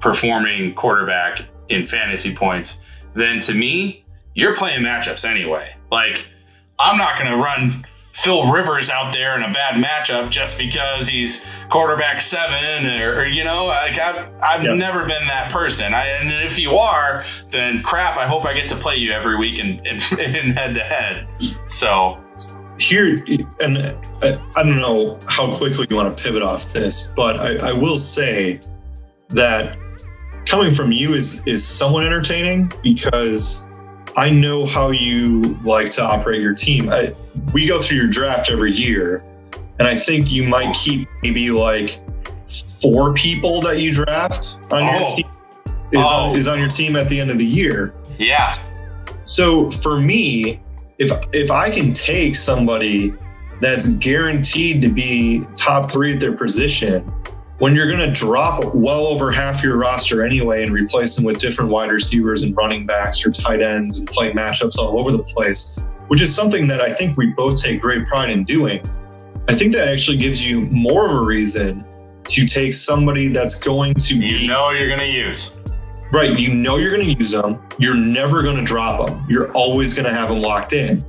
performing quarterback in fantasy points, then to me, you're playing matchups anyway. Like, I'm not going to run Phil Rivers out there in a bad matchup just because he's quarterback seven or, or you know, like I've, I've yep. never been that person. I, and if you are, then crap, I hope I get to play you every week in, in, in head to head. So here, and I don't know how quickly you want to pivot off this, but I, I will say that coming from you is, is somewhat entertaining because I know how you like to operate your team. I, we go through your draft every year, and I think you might keep maybe like four people that you draft on oh. your team is, oh. on, is on your team at the end of the year. Yeah. So for me, if if I can take somebody that's guaranteed to be top three at their position, when you're going to drop well over half your roster anyway and replace them with different wide receivers and running backs or tight ends and play matchups all over the place, which is something that I think we both take great pride in doing. I think that actually gives you more of a reason to take somebody that's going to be... You know you're going to use. Right. You know you're going to use them. You're never going to drop them. You're always going to have them locked in.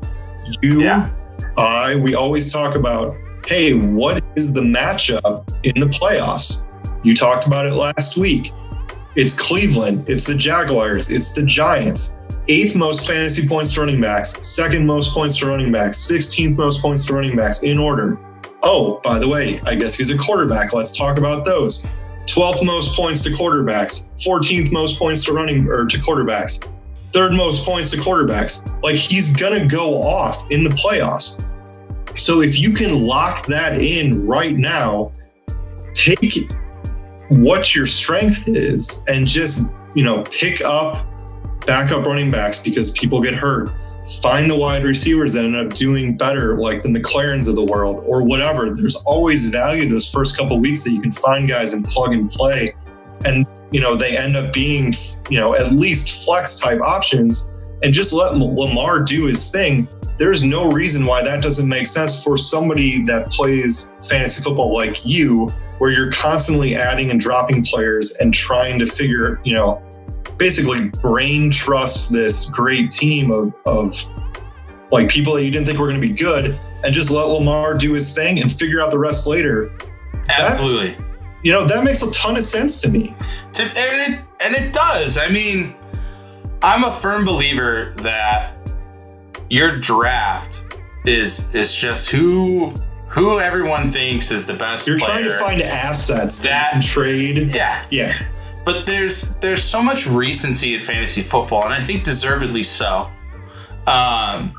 You, yeah. I, we always talk about, hey, what is the matchup in the playoffs? You talked about it last week. It's Cleveland. It's the Jaguars. It's the Giants. Eighth most fantasy points to running backs. Second most points to running backs. sixteenth most points to running backs in order. oh, by the way, I guess he's a quarterback. Let's talk about those. twelfth most points to quarterbacks, fourteenth most points to running or to quarterbacks, third most points to quarterbacks. Like, he's gonna go off in the playoffs. So if you can lock that in right now, take what your strength is and just, you know, pick up backup running backs because people get hurt. Find the wide receivers that end up doing better, like the McLarens of the world or whatever. There's always value those first couple of weeks that you can find guys and plug and play. And, you know, they end up being, you know, at least flex type options, and just let Lamar do his thing. There's no reason why that doesn't make sense for somebody that plays fantasy football like you, where you're constantly adding and dropping players and trying to figure, you know, basically brain trust this great team of, of like people that you didn't think were going to be good, and just let Lamar do his thing and figure out the rest later. Absolutely. That, you know, that makes a ton of sense to me. To, and, it, and it does. I mean, I'm a firm believer that your draft is is just who who everyone thinks is the best player. You're trying to find assets that, that trade. Yeah. Yeah. But there's there's so much recency in fantasy football, and I think deservedly so. Um,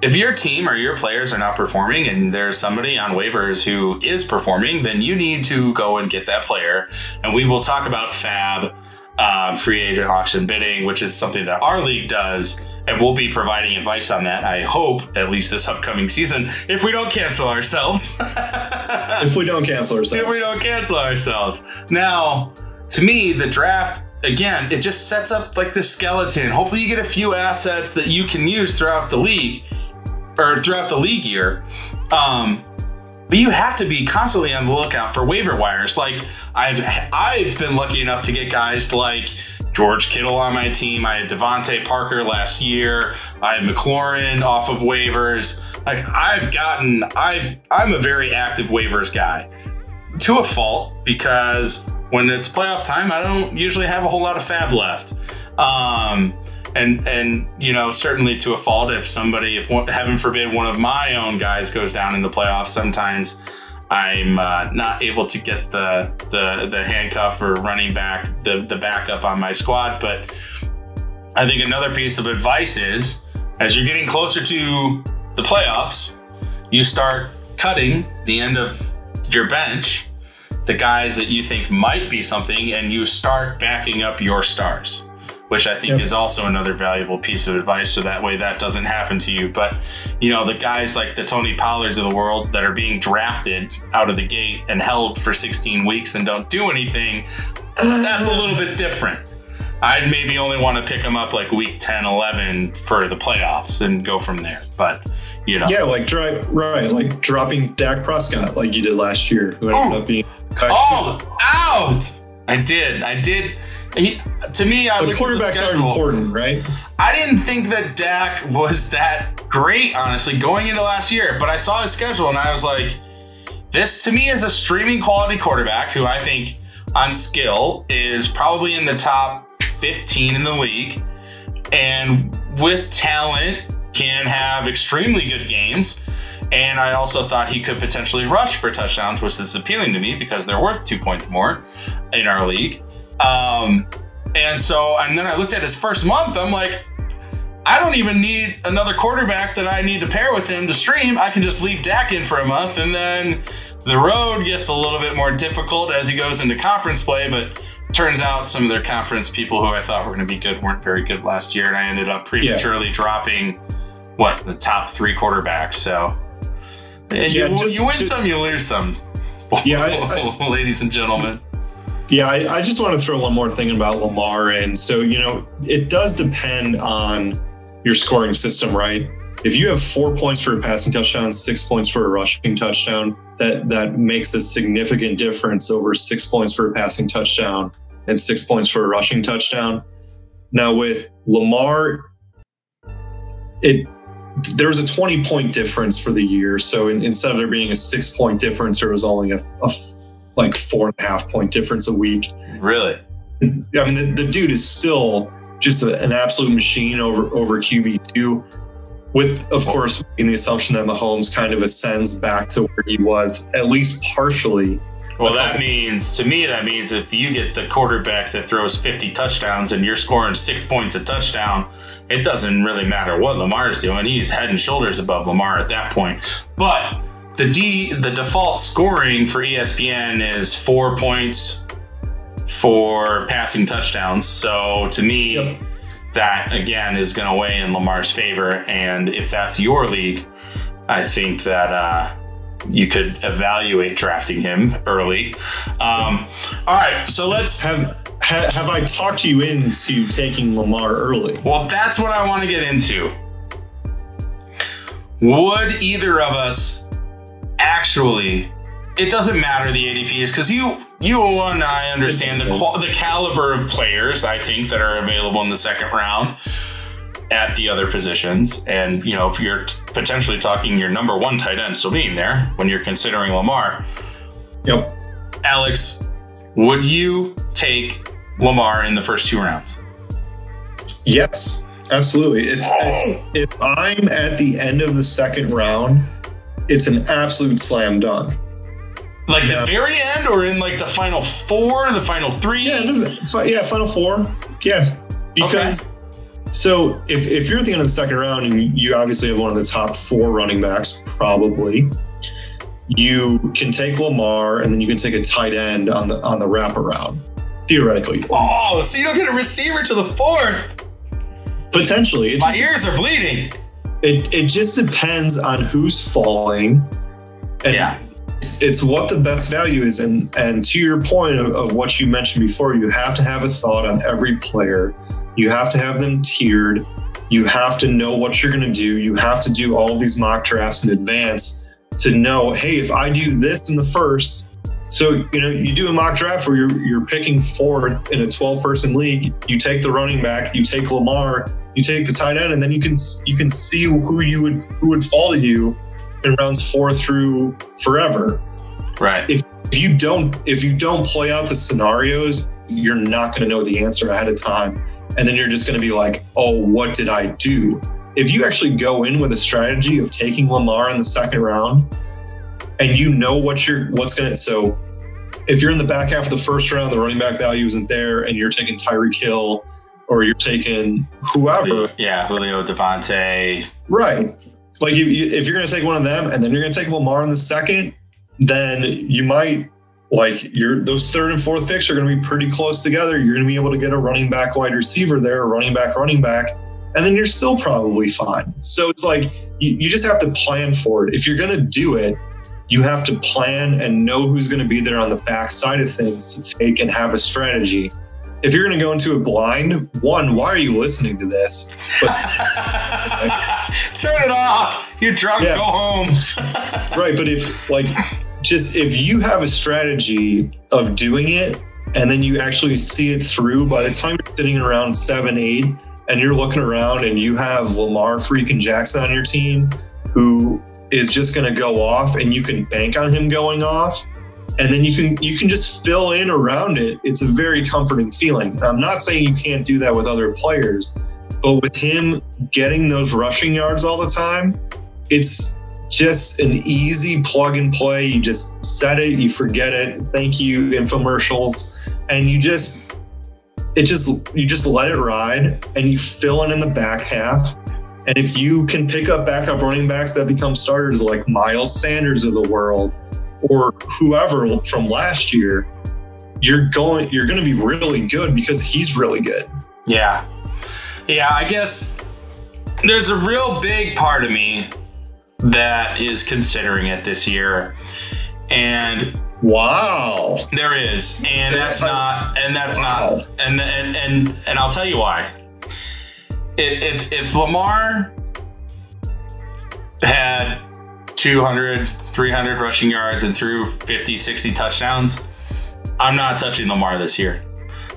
if your team or your players are not performing and there's somebody on waivers who is performing, then you need to go and get that player. And we will talk about FAB, um, free agent auction bidding, which is something that our league does. And we'll be providing advice on that, I hope, at least this upcoming season, if we don't cancel ourselves. If we don't cancel ourselves. If we don't cancel ourselves. Now, to me, the draft, again, it just sets up like the skeleton. Hopefully you get a few assets that you can use throughout the league or throughout the league year. Um, but you have to be constantly on the lookout for waiver wires. Like I've I've been lucky enough to get guys like George Kittle on my team. I had Devontae Parker last year. I had McLaurin off of waivers. Like I've gotten, I've I'm a very active waivers guy to a fault, because when it's playoff time, I don't usually have a whole lot of FAB left. Um, and, and you know, certainly to a fault, if somebody, if one, heaven forbid, one of my own guys goes down in the playoffs, sometimes I'm uh, not able to get the, the the handcuff or running back, the, the backup on my squad. But I think another piece of advice is, as you're getting closer to the playoffs, you start cutting the end of your bench, the guys that you think might be something, and you start backing up your stars, which I think yep. is also another valuable piece of advice. So that way that doesn't happen to you. But, you know, the guys like the Tony Pollards of the world that are being drafted out of the gate and held for sixteen weeks and don't do anything, that's a little bit different. I'd maybe only want to pick them up like week ten, eleven for the playoffs and go from there. But, you know. Yeah, like dry, right, like dropping Dak Prescott like you did last year, who ended oh. up being called out. I did. I did. He, to me, I looked at the quarterbacks are important, right? I didn't think that Dak was that great, honestly, going into last year. But I saw his schedule and I was like, this to me is a streaming quality quarterback who I think on skill is probably in the top fifteen in the league, and with talent can have extremely good games. And I also thought he could potentially rush for touchdowns, which is appealing to me because they're worth two points more in our league. Um, and so, and then I looked at his first month, I'm like, I don't even need another quarterback that I need to pair with him to stream. I can just leave Dak in for a month, and then the road gets a little bit more difficult as he goes into conference play. But turns out some of their conference people who I thought were going to be good weren't very good last year, and I ended up prematurely yeah. dropping, what, the top three quarterbacks. So and yeah, you, just, you win just, some, you lose some. Yeah, I, I, ladies and gentlemen. Yeah, I, I just want to throw one more thing about Lamar in. So, you know, it does depend on your scoring system, right? If you have four points for a passing touchdown, six points for a rushing touchdown, that, that makes a significant difference over six points for a passing touchdown and six points for a rushing touchdown. Now with Lamar, it there was a twenty point difference for the year. So in, instead of there being a six point difference, there was only a, a like four and a half point difference a week. Really? I mean, the, the dude is still just a, an absolute machine over over Q B two. with, of course, in the assumption that Mahomes kind of ascends back to where he was, at least partially. Well, that means, to me, that means if you get the quarterback that throws fifty touchdowns and you're scoring six points a touchdown, it doesn't really matter what Lamar's doing. He's head and shoulders above Lamar at that point. But the D, the default scoring for E S P N is four points for passing touchdowns. So to me, yep. that, again, is going to weigh in Lamar's favor. And if that's your league, I think that... Uh, you could evaluate drafting him early. Um, all right, so let's... Have, have have I talked you into taking Lamar early? Well, that's what I want to get into. Would either of us actually... It doesn't matter the A D Ps, because you you and I understand the, the caliber of players, I think, that are available in the second round at the other positions. And, you know, if you're potentially talking your number one tight end still being there when you're considering Lamar. Yep. Alex, would you take Lamar in the first two rounds? Yes, absolutely. If, oh. if, if I'm at the end of the second round, it's an absolute slam dunk. Like yeah. the very end, or in like the final four, the final three? Yeah, yeah final four. Yeah, because... Okay. So if, if you're at the end of the second round and you obviously have one of the top four running backs, probably, you can take Lamar and then you can take a tight end on the on the wraparound, theoretically. Oh, so you don't get a receiver to the fourth? Potentially. It My just, ears are bleeding. It, it just depends on who's falling. And yeah. It's, it's what the best value is. And, and to your point of, of what you mentioned before, you have to have a thought on every player. You have to have them tiered. You have to know what you're going to do. You have to do all these mock drafts in advance to know, hey, if I do this in the first, so, you know, you do a mock draft where you're, you're picking fourth in a twelve person league, you take the running back, you take Lamar, you take the tight end, and then you can, you can see who you would, who would fall to you in rounds four through forever. Right. If you don't, if you don't play out the scenarios, you're not going to know the answer ahead of time. And then you're just going to be like, oh, what did I do? If you actually go in with a strategy of taking Lamar in the second round and you know what you're, what's going to, so if you're in the back half of the first round, the running back value isn't there and you're taking Tyreek Hill or you're taking whoever. Yeah, Julio, Devontae. Right. Like if, if you're going to take one of them and then you're going to take Lamar in the second, then you might, like your those third and fourth picks are going to be pretty close together. You're going to be able to get a running back, wide receiver there, a running back, running back, and then you're still probably fine. So it's like you, you just have to plan for it. If you're going to do it, you have to plan and know who's going to be there on the back side of things to take and have a strategy. If you're going to go into it blind, one, why are you listening to this? But, like, turn it off. You're drunk. Yeah. Go home. Right, but if like. Just if you have a strategy of doing it and then you actually see it through, by the time you're sitting around seven, eight, and you're looking around and you have Lamar freaking Jackson on your team who is just going to go off and you can bank on him going off. And then you can you can just fill in around it. It's a very comforting feeling. I'm not saying you can't do that with other players, but with him getting those rushing yards all the time, it's just an easy plug and play. You just set it, you forget it. Thank you, infomercials. And you just, it just, you just let it ride and you fill in in the back half. And if you can pick up backup running backs that become starters like Miles Sanders of the world or whoever from last year, you're going, you're going to be really good because he's really good. Yeah. Yeah. I guess there's a real big part of me that is considering it this year, and wow, there is, and that's, that's not, and that's wow. not, and and and and I'll tell you why. If if Lamar had two hundred, three hundred rushing yards and threw fifty, sixty touchdowns, I'm not touching Lamar this year.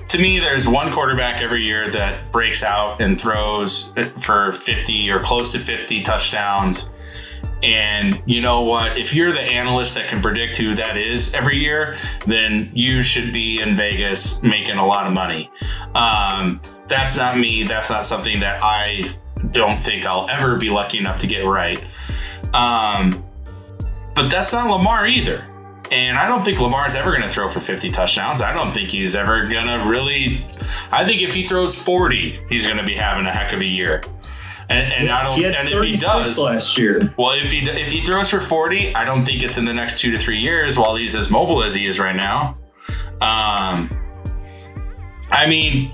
To me, there's one quarterback every year that breaks out and throws for fifty or close to fifty touchdowns. And you know what? If you're the analyst that can predict who that is every year, then you should be in Vegas making a lot of money. Um, that's not me. That's not something that I don't think I'll ever be lucky enough to get right. Um, but that's not Lamar either. And I don't think Lamar's ever going to throw for fifty touchdowns. I don't think he's ever going to really. I think if he throws forty, he's going to be having a heck of a year. And, and yeah, I don't. He had and if he does last year, well, if he if he throws for forty, I don't think it's in the next two to three years while he's as mobile as he is right now. Um, I mean,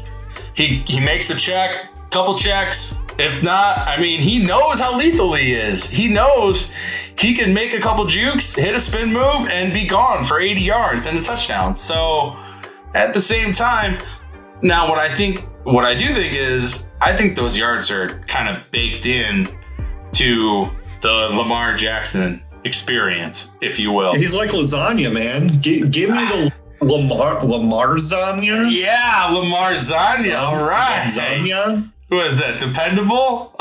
he he makes a check, couple checks. If not, I mean, he knows how lethal he is. He knows he can make a couple jukes, hit a spin move, and be gone for eighty yards and a touchdown. So at the same time, now what I think, what I do think is, I think those yards are kind of baked in to the Lamar Jackson experience, if you will. He's like lasagna, man. G- give me the Lamar Lamarzania. Yeah, Lamarzania. All right. Lasagna. Who is that? Dependable?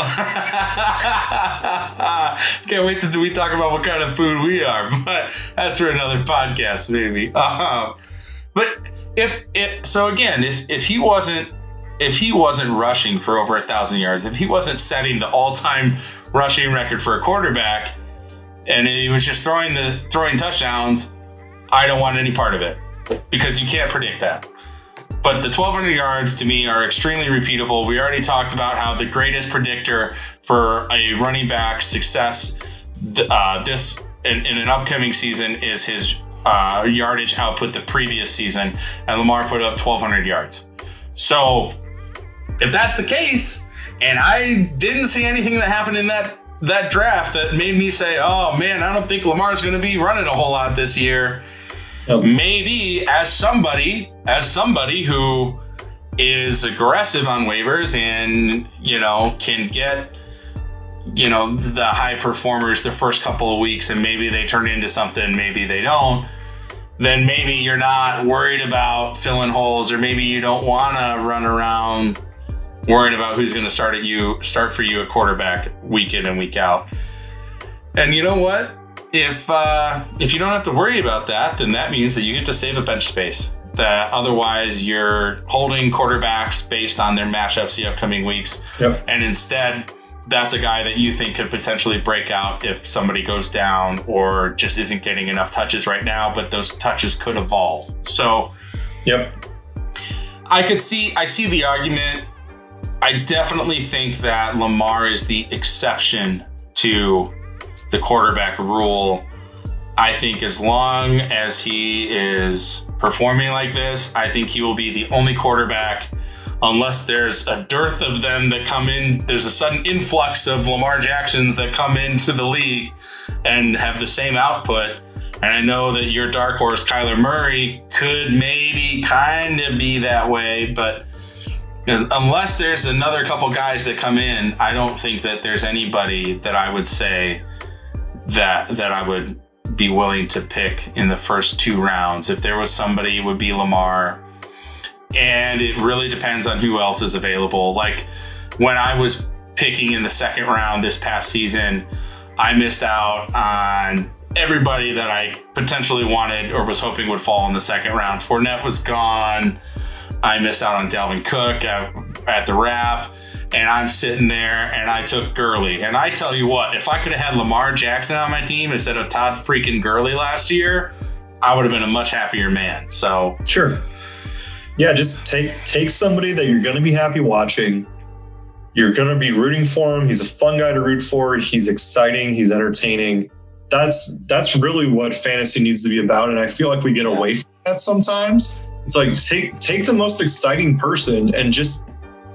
Can't wait till we talk about what kind of food we are, but that's for another podcast, maybe. Uh-huh. But if it, so again, if if he wasn't if he wasn't rushing for over a thousand yards, if he wasn't setting the all-time rushing record for a quarterback, and he was just throwing the throwing touchdowns, I don't want any part of it because you can't predict that. But the twelve hundred yards to me are extremely repeatable. We already talked about how the greatest predictor for a running back's success uh, this in, in an upcoming season is his uh, yardage output the previous season. And Lamar put up twelve hundred yards. So if that's the case, and I didn't see anything that happened in that, that draft that made me say, oh man, I don't think Lamar's going to be running a whole lot this year. Maybe as somebody, as somebody who is aggressive on waivers and, you know, can get, you know, the high performers the first couple of weeks and maybe they turn into something, maybe they don't, then maybe you're not worried about filling holes or maybe you don't want to run around worrying about who's going to start at you, start for you at quarterback week in and week out. And you know what? If uh, if you don't have to worry about that, then that means that you get to save a bench space. That otherwise you're holding quarterbacks based on their matchups the upcoming weeks. Yep. And instead, that's a guy that you think could potentially break out if somebody goes down or just isn't getting enough touches right now, but those touches could evolve. So, yep. I could see, I see the argument. I definitely think that Lamar is the exception to the quarterback rule. I think as long as he is performing like this, I think he will be the only quarterback, unless there's a dearth of them that come in, there's a sudden influx of Lamar Jacksons that come into the league and have the same output. And I know that your dark horse, Kyler Murray, could maybe kind of be that way, but unless there's another couple guys that come in, I don't think that there's anybody that I would say that that I would be willing to pick in the first two rounds. If there was somebody, it would be Lamar. And it really depends on who else is available. Like when I was picking in the second round this past season, I missed out on everybody that I potentially wanted or was hoping would fall in the second round. Fournette was gone. I missed out on Dalvin Cook at the wrap, and I'm sitting there and I took Gurley. And I tell you what, if I could have had Lamar Jackson on my team instead of Todd freaking Gurley last year, I would have been a much happier man. So sure. Yeah, just take take somebody that you're going to be happy watching. You're going to be rooting for him. He's a fun guy to root for. He's exciting. He's entertaining. That's that's really what fantasy needs to be about. And I feel like we get away from that sometimes. It's like, take take the most exciting person and just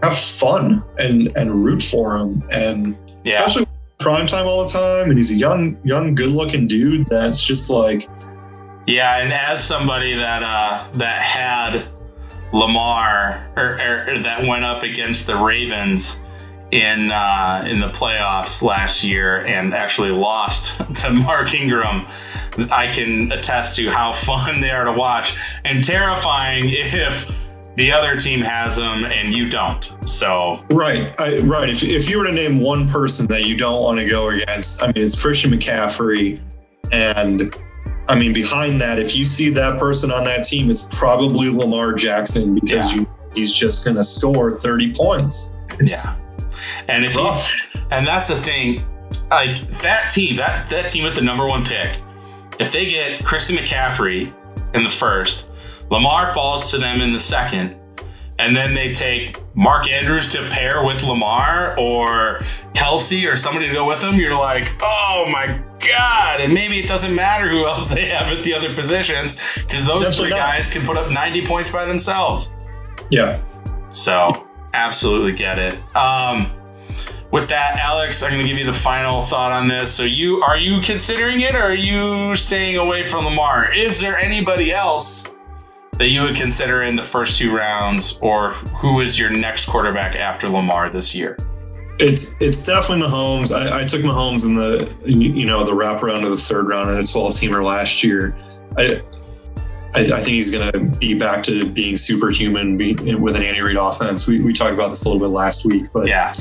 have fun and, and root for him. And yeah. Especially prime time all the time. And he's a young, young, good looking dude. That's just like, yeah. And as somebody that, uh, that had Lamar or, or that went up against the Ravens in, uh, in the playoffs last year and actually lost to Mark Ingram, I can attest to how fun they are to watch and terrifying if the other team has them and you don't. So right, I, right. If, if you were to name one person that you don't want to go against, I mean, it's Christian McCaffrey. And I mean, behind that, if you see that person on that team, it's probably Lamar Jackson because yeah. you, he's just going to score thirty points. It's, yeah. And it's if rough. You, and that's the thing, like that team, that that team at the number one pick, if they get Christian McCaffrey in the first, Lamar falls to them in the second, and then they take Mark Andrews to pair with Lamar or Kelsey or somebody to go with them, you're like, oh my God. And maybe it doesn't matter who else they have at the other positions because those Definitely three not. guys can put up ninety points by themselves. Yeah. So absolutely get it. Um, with that, Alex, I'm going to give you the final thought on this. So you are you considering it, or are you staying away from Lamar? Is there anybody else that you would consider in the first two rounds, or who is your next quarterback after Lamar this year? It's it's definitely Mahomes. I, I took Mahomes in the you know the wraparound of the third round in a twelve-teamer last year. I, I I think he's going to be back to being superhuman be, with an Andy Reid offense. We we talked about this a little bit last week, but yeah,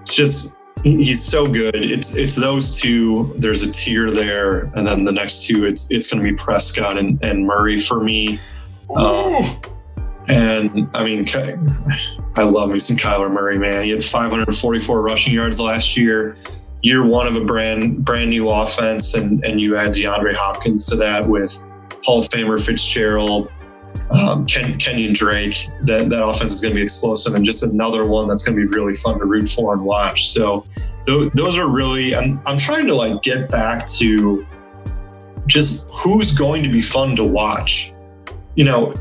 it's just he's so good. It's it's those two. There's a tier there, and then the next two, it's it's going to be Prescott and, and Murray for me. Um, and I mean, I love me some Kyler Murray, man. He had five hundred forty-four rushing yards last year, year one of a brand brand new offense, and and you add DeAndre Hopkins to that with Hall of Famer Fitzgerald, um, Ken, Kenyon Drake. That that offense is going to be explosive, and just another one that's going to be really fun to root for and watch. So th those are really. I'm I'm trying to like get back to just who's going to be fun to watch. You know,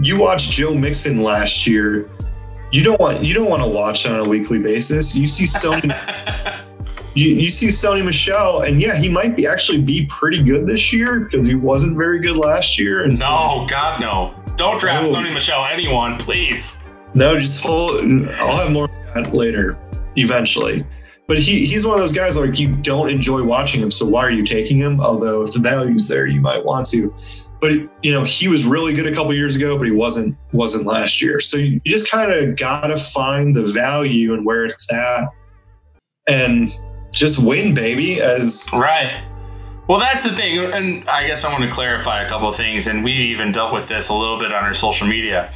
you watched Joe Mixon last year. You don't want you don't want to watch on a weekly basis. You see Sony, you, you see Sony Michel, and yeah, he might be actually be pretty good this year because he wasn't very good last year. And no, so, God no! Don't draft oh, Sony Michel, anyone, please. No, just hold. I'll have more on that later, eventually. But he he's one of those guys like you don't enjoy watching him, so why are you taking him? Although if the value's there, you might want to. But, you know, he was really good a couple years ago, but he wasn't wasn't last year. So you just kind of got to find the value and where it's at and just win, baby. As Right. Well, that's the thing. And I guess I want to clarify a couple of things. And we even dealt with this a little bit on our social media.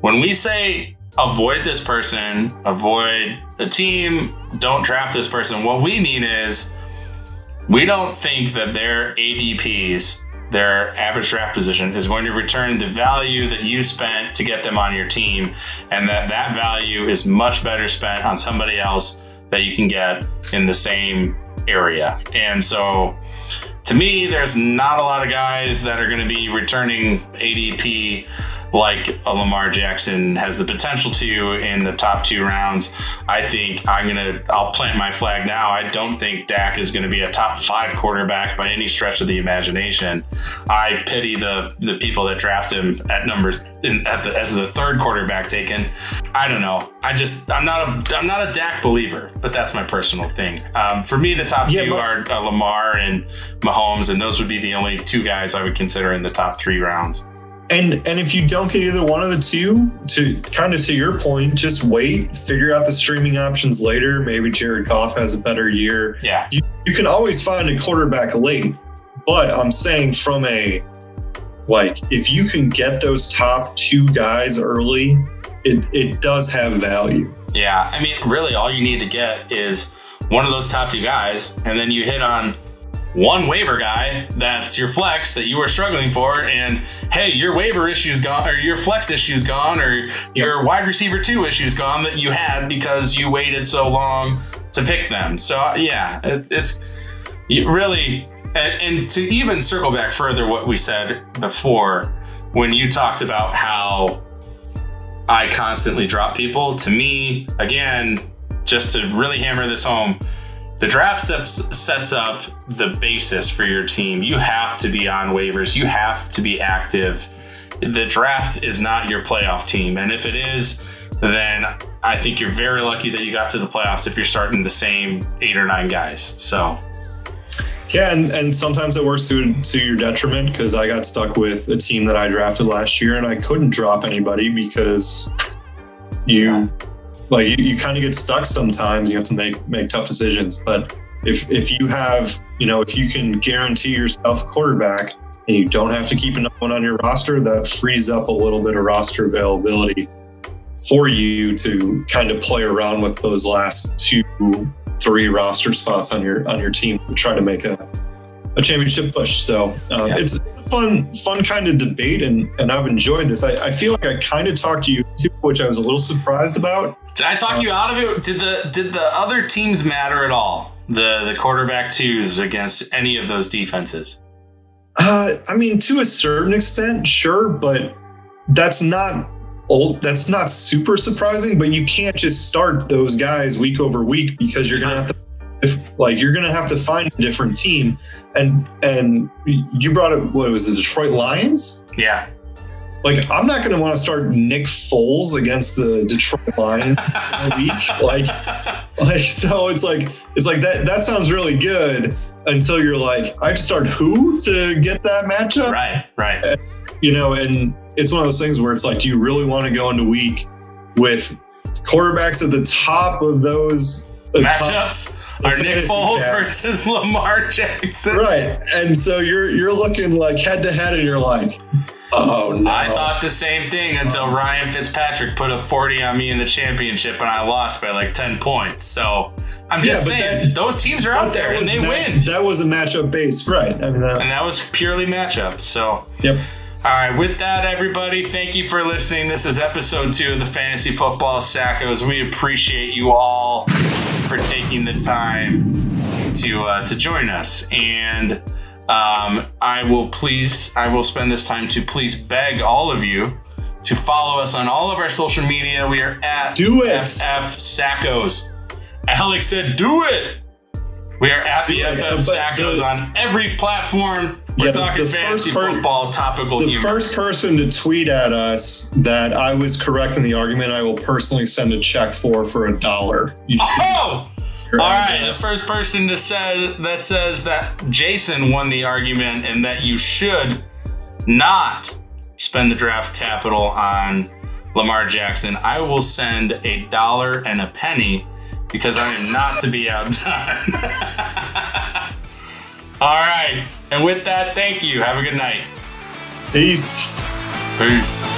When we say avoid this person, avoid a team, don't draft this person, what we mean is we don't think that their A D Ps, their average draft position, is going to return the value that you spent to get them on your team, and that that value is much better spent on somebody else that you can get in the same area. And so to me, there's not a lot of guys that are going to be returning A D P like a Lamar Jackson has the potential to in the top two rounds. I think I'm gonna, I'll plant my flag now. I don't think Dak is gonna be a top five quarterback by any stretch of the imagination. I pity the the people that draft him at numbers in, at the, as the third quarterback taken. I don't know. I just, I'm not a, I'm not a Dak believer, but that's my personal thing. Um, for me, the top yeah, two are uh, Lamar and Mahomes, and those would be the only two guys I would consider in the top three rounds. And and if you don't get either one of the two, to kind of to your point, just wait, figure out the streaming options later. Maybe Jared Goff has a better year. Yeah. You, you can always find a quarterback late, but I'm saying from a, like, if you can get those top two guys early, it, it does have value. Yeah. I mean, really all you need to get is one of those top two guys, and then you hit on one waiver guy that's your flex that you were struggling for, and hey, your waiver issue's gone, or your flex issue's gone, or your wide receiver two issue's gone that you had because you waited so long to pick them. So yeah, it, it's it really, and, and to even circle back further what we said before when you talked about how I constantly drop people, to me, again, just to really hammer this home, the draft sets, sets up the basis for your team. You have to be on waivers. You have to be active. The draft is not your playoff team. And if it is, then I think you're very lucky that you got to the playoffs if you're starting the same eight or nine guys. So, yeah, and, and sometimes it works to, to your detriment, because I got stuck with a team that I drafted last year and I couldn't drop anybody because you... Yeah. Like you, you kind of get stuck sometimes. You have to make make tough decisions. But if if you have, you know, if you can guarantee yourself a quarterback and you don't have to keep another one on your roster, that frees up a little bit of roster availability for you to kind of play around with those last two, three roster spots on your on your team to try to make a, a championship push. So um, yeah. it's, it's a fun fun kind of debate, and, and I've enjoyed this. I, I feel like I kind of talked to you too, which I was a little surprised about. Did I talk uh, you out of it? Did the did the other teams matter at all? The the quarterback twos against any of those defenses? Uh, I mean, to a certain extent, sure, but that's not old. That's not super surprising. But you can't just start those guys week over week, because you're gonna have to, if, like, you're gonna have to find a different team. And and you brought up, what was it, the Detroit Lions? Yeah. Like, I'm not gonna want to start Nick Foles against the Detroit Lions in a week. Like, like so it's like it's like that. That sounds really good. Until you're like, I just start who to get that matchup? Right, right. And, you know, and it's one of those things where it's like, do you really want to go into week with quarterbacks at the top of those matchups? Are Nick Foles cats. versus Lamar Jackson? Right, and so you're you're looking like head to head, and you're like, oh no. I thought the same thing until oh. Ryan Fitzpatrick put up forty on me in the championship, and I lost by like ten points. So I'm just yeah, saying that, those teams are out there and they ma- win. That was a matchup based, right? I mean, that, and that was purely matchup. So yep. All right, with that, everybody, thank you for listening. This is episode two of the Fantasy Football Sackos. We appreciate you all for taking the time to uh, to join us. And um, I will please, I will spend this time to please beg all of you to follow us on all of our social media. We are at Do It F F Sackos. Alex said, do it. We are at the F F Sackos on every platform. We're yeah, talking the, the fantasy first, football, topical The humor. First person to tweet at us that I was correct in the argument, I will personally send a check for for a dollar. Oh! All right, guess. The first person to say, that says that Jason won the argument and that you should not spend the draft capital on Lamar Jackson, I will send a dollar and a penny, because I am not to be outdone. All right. And with that, thank you. Have a good night. Peace. Peace.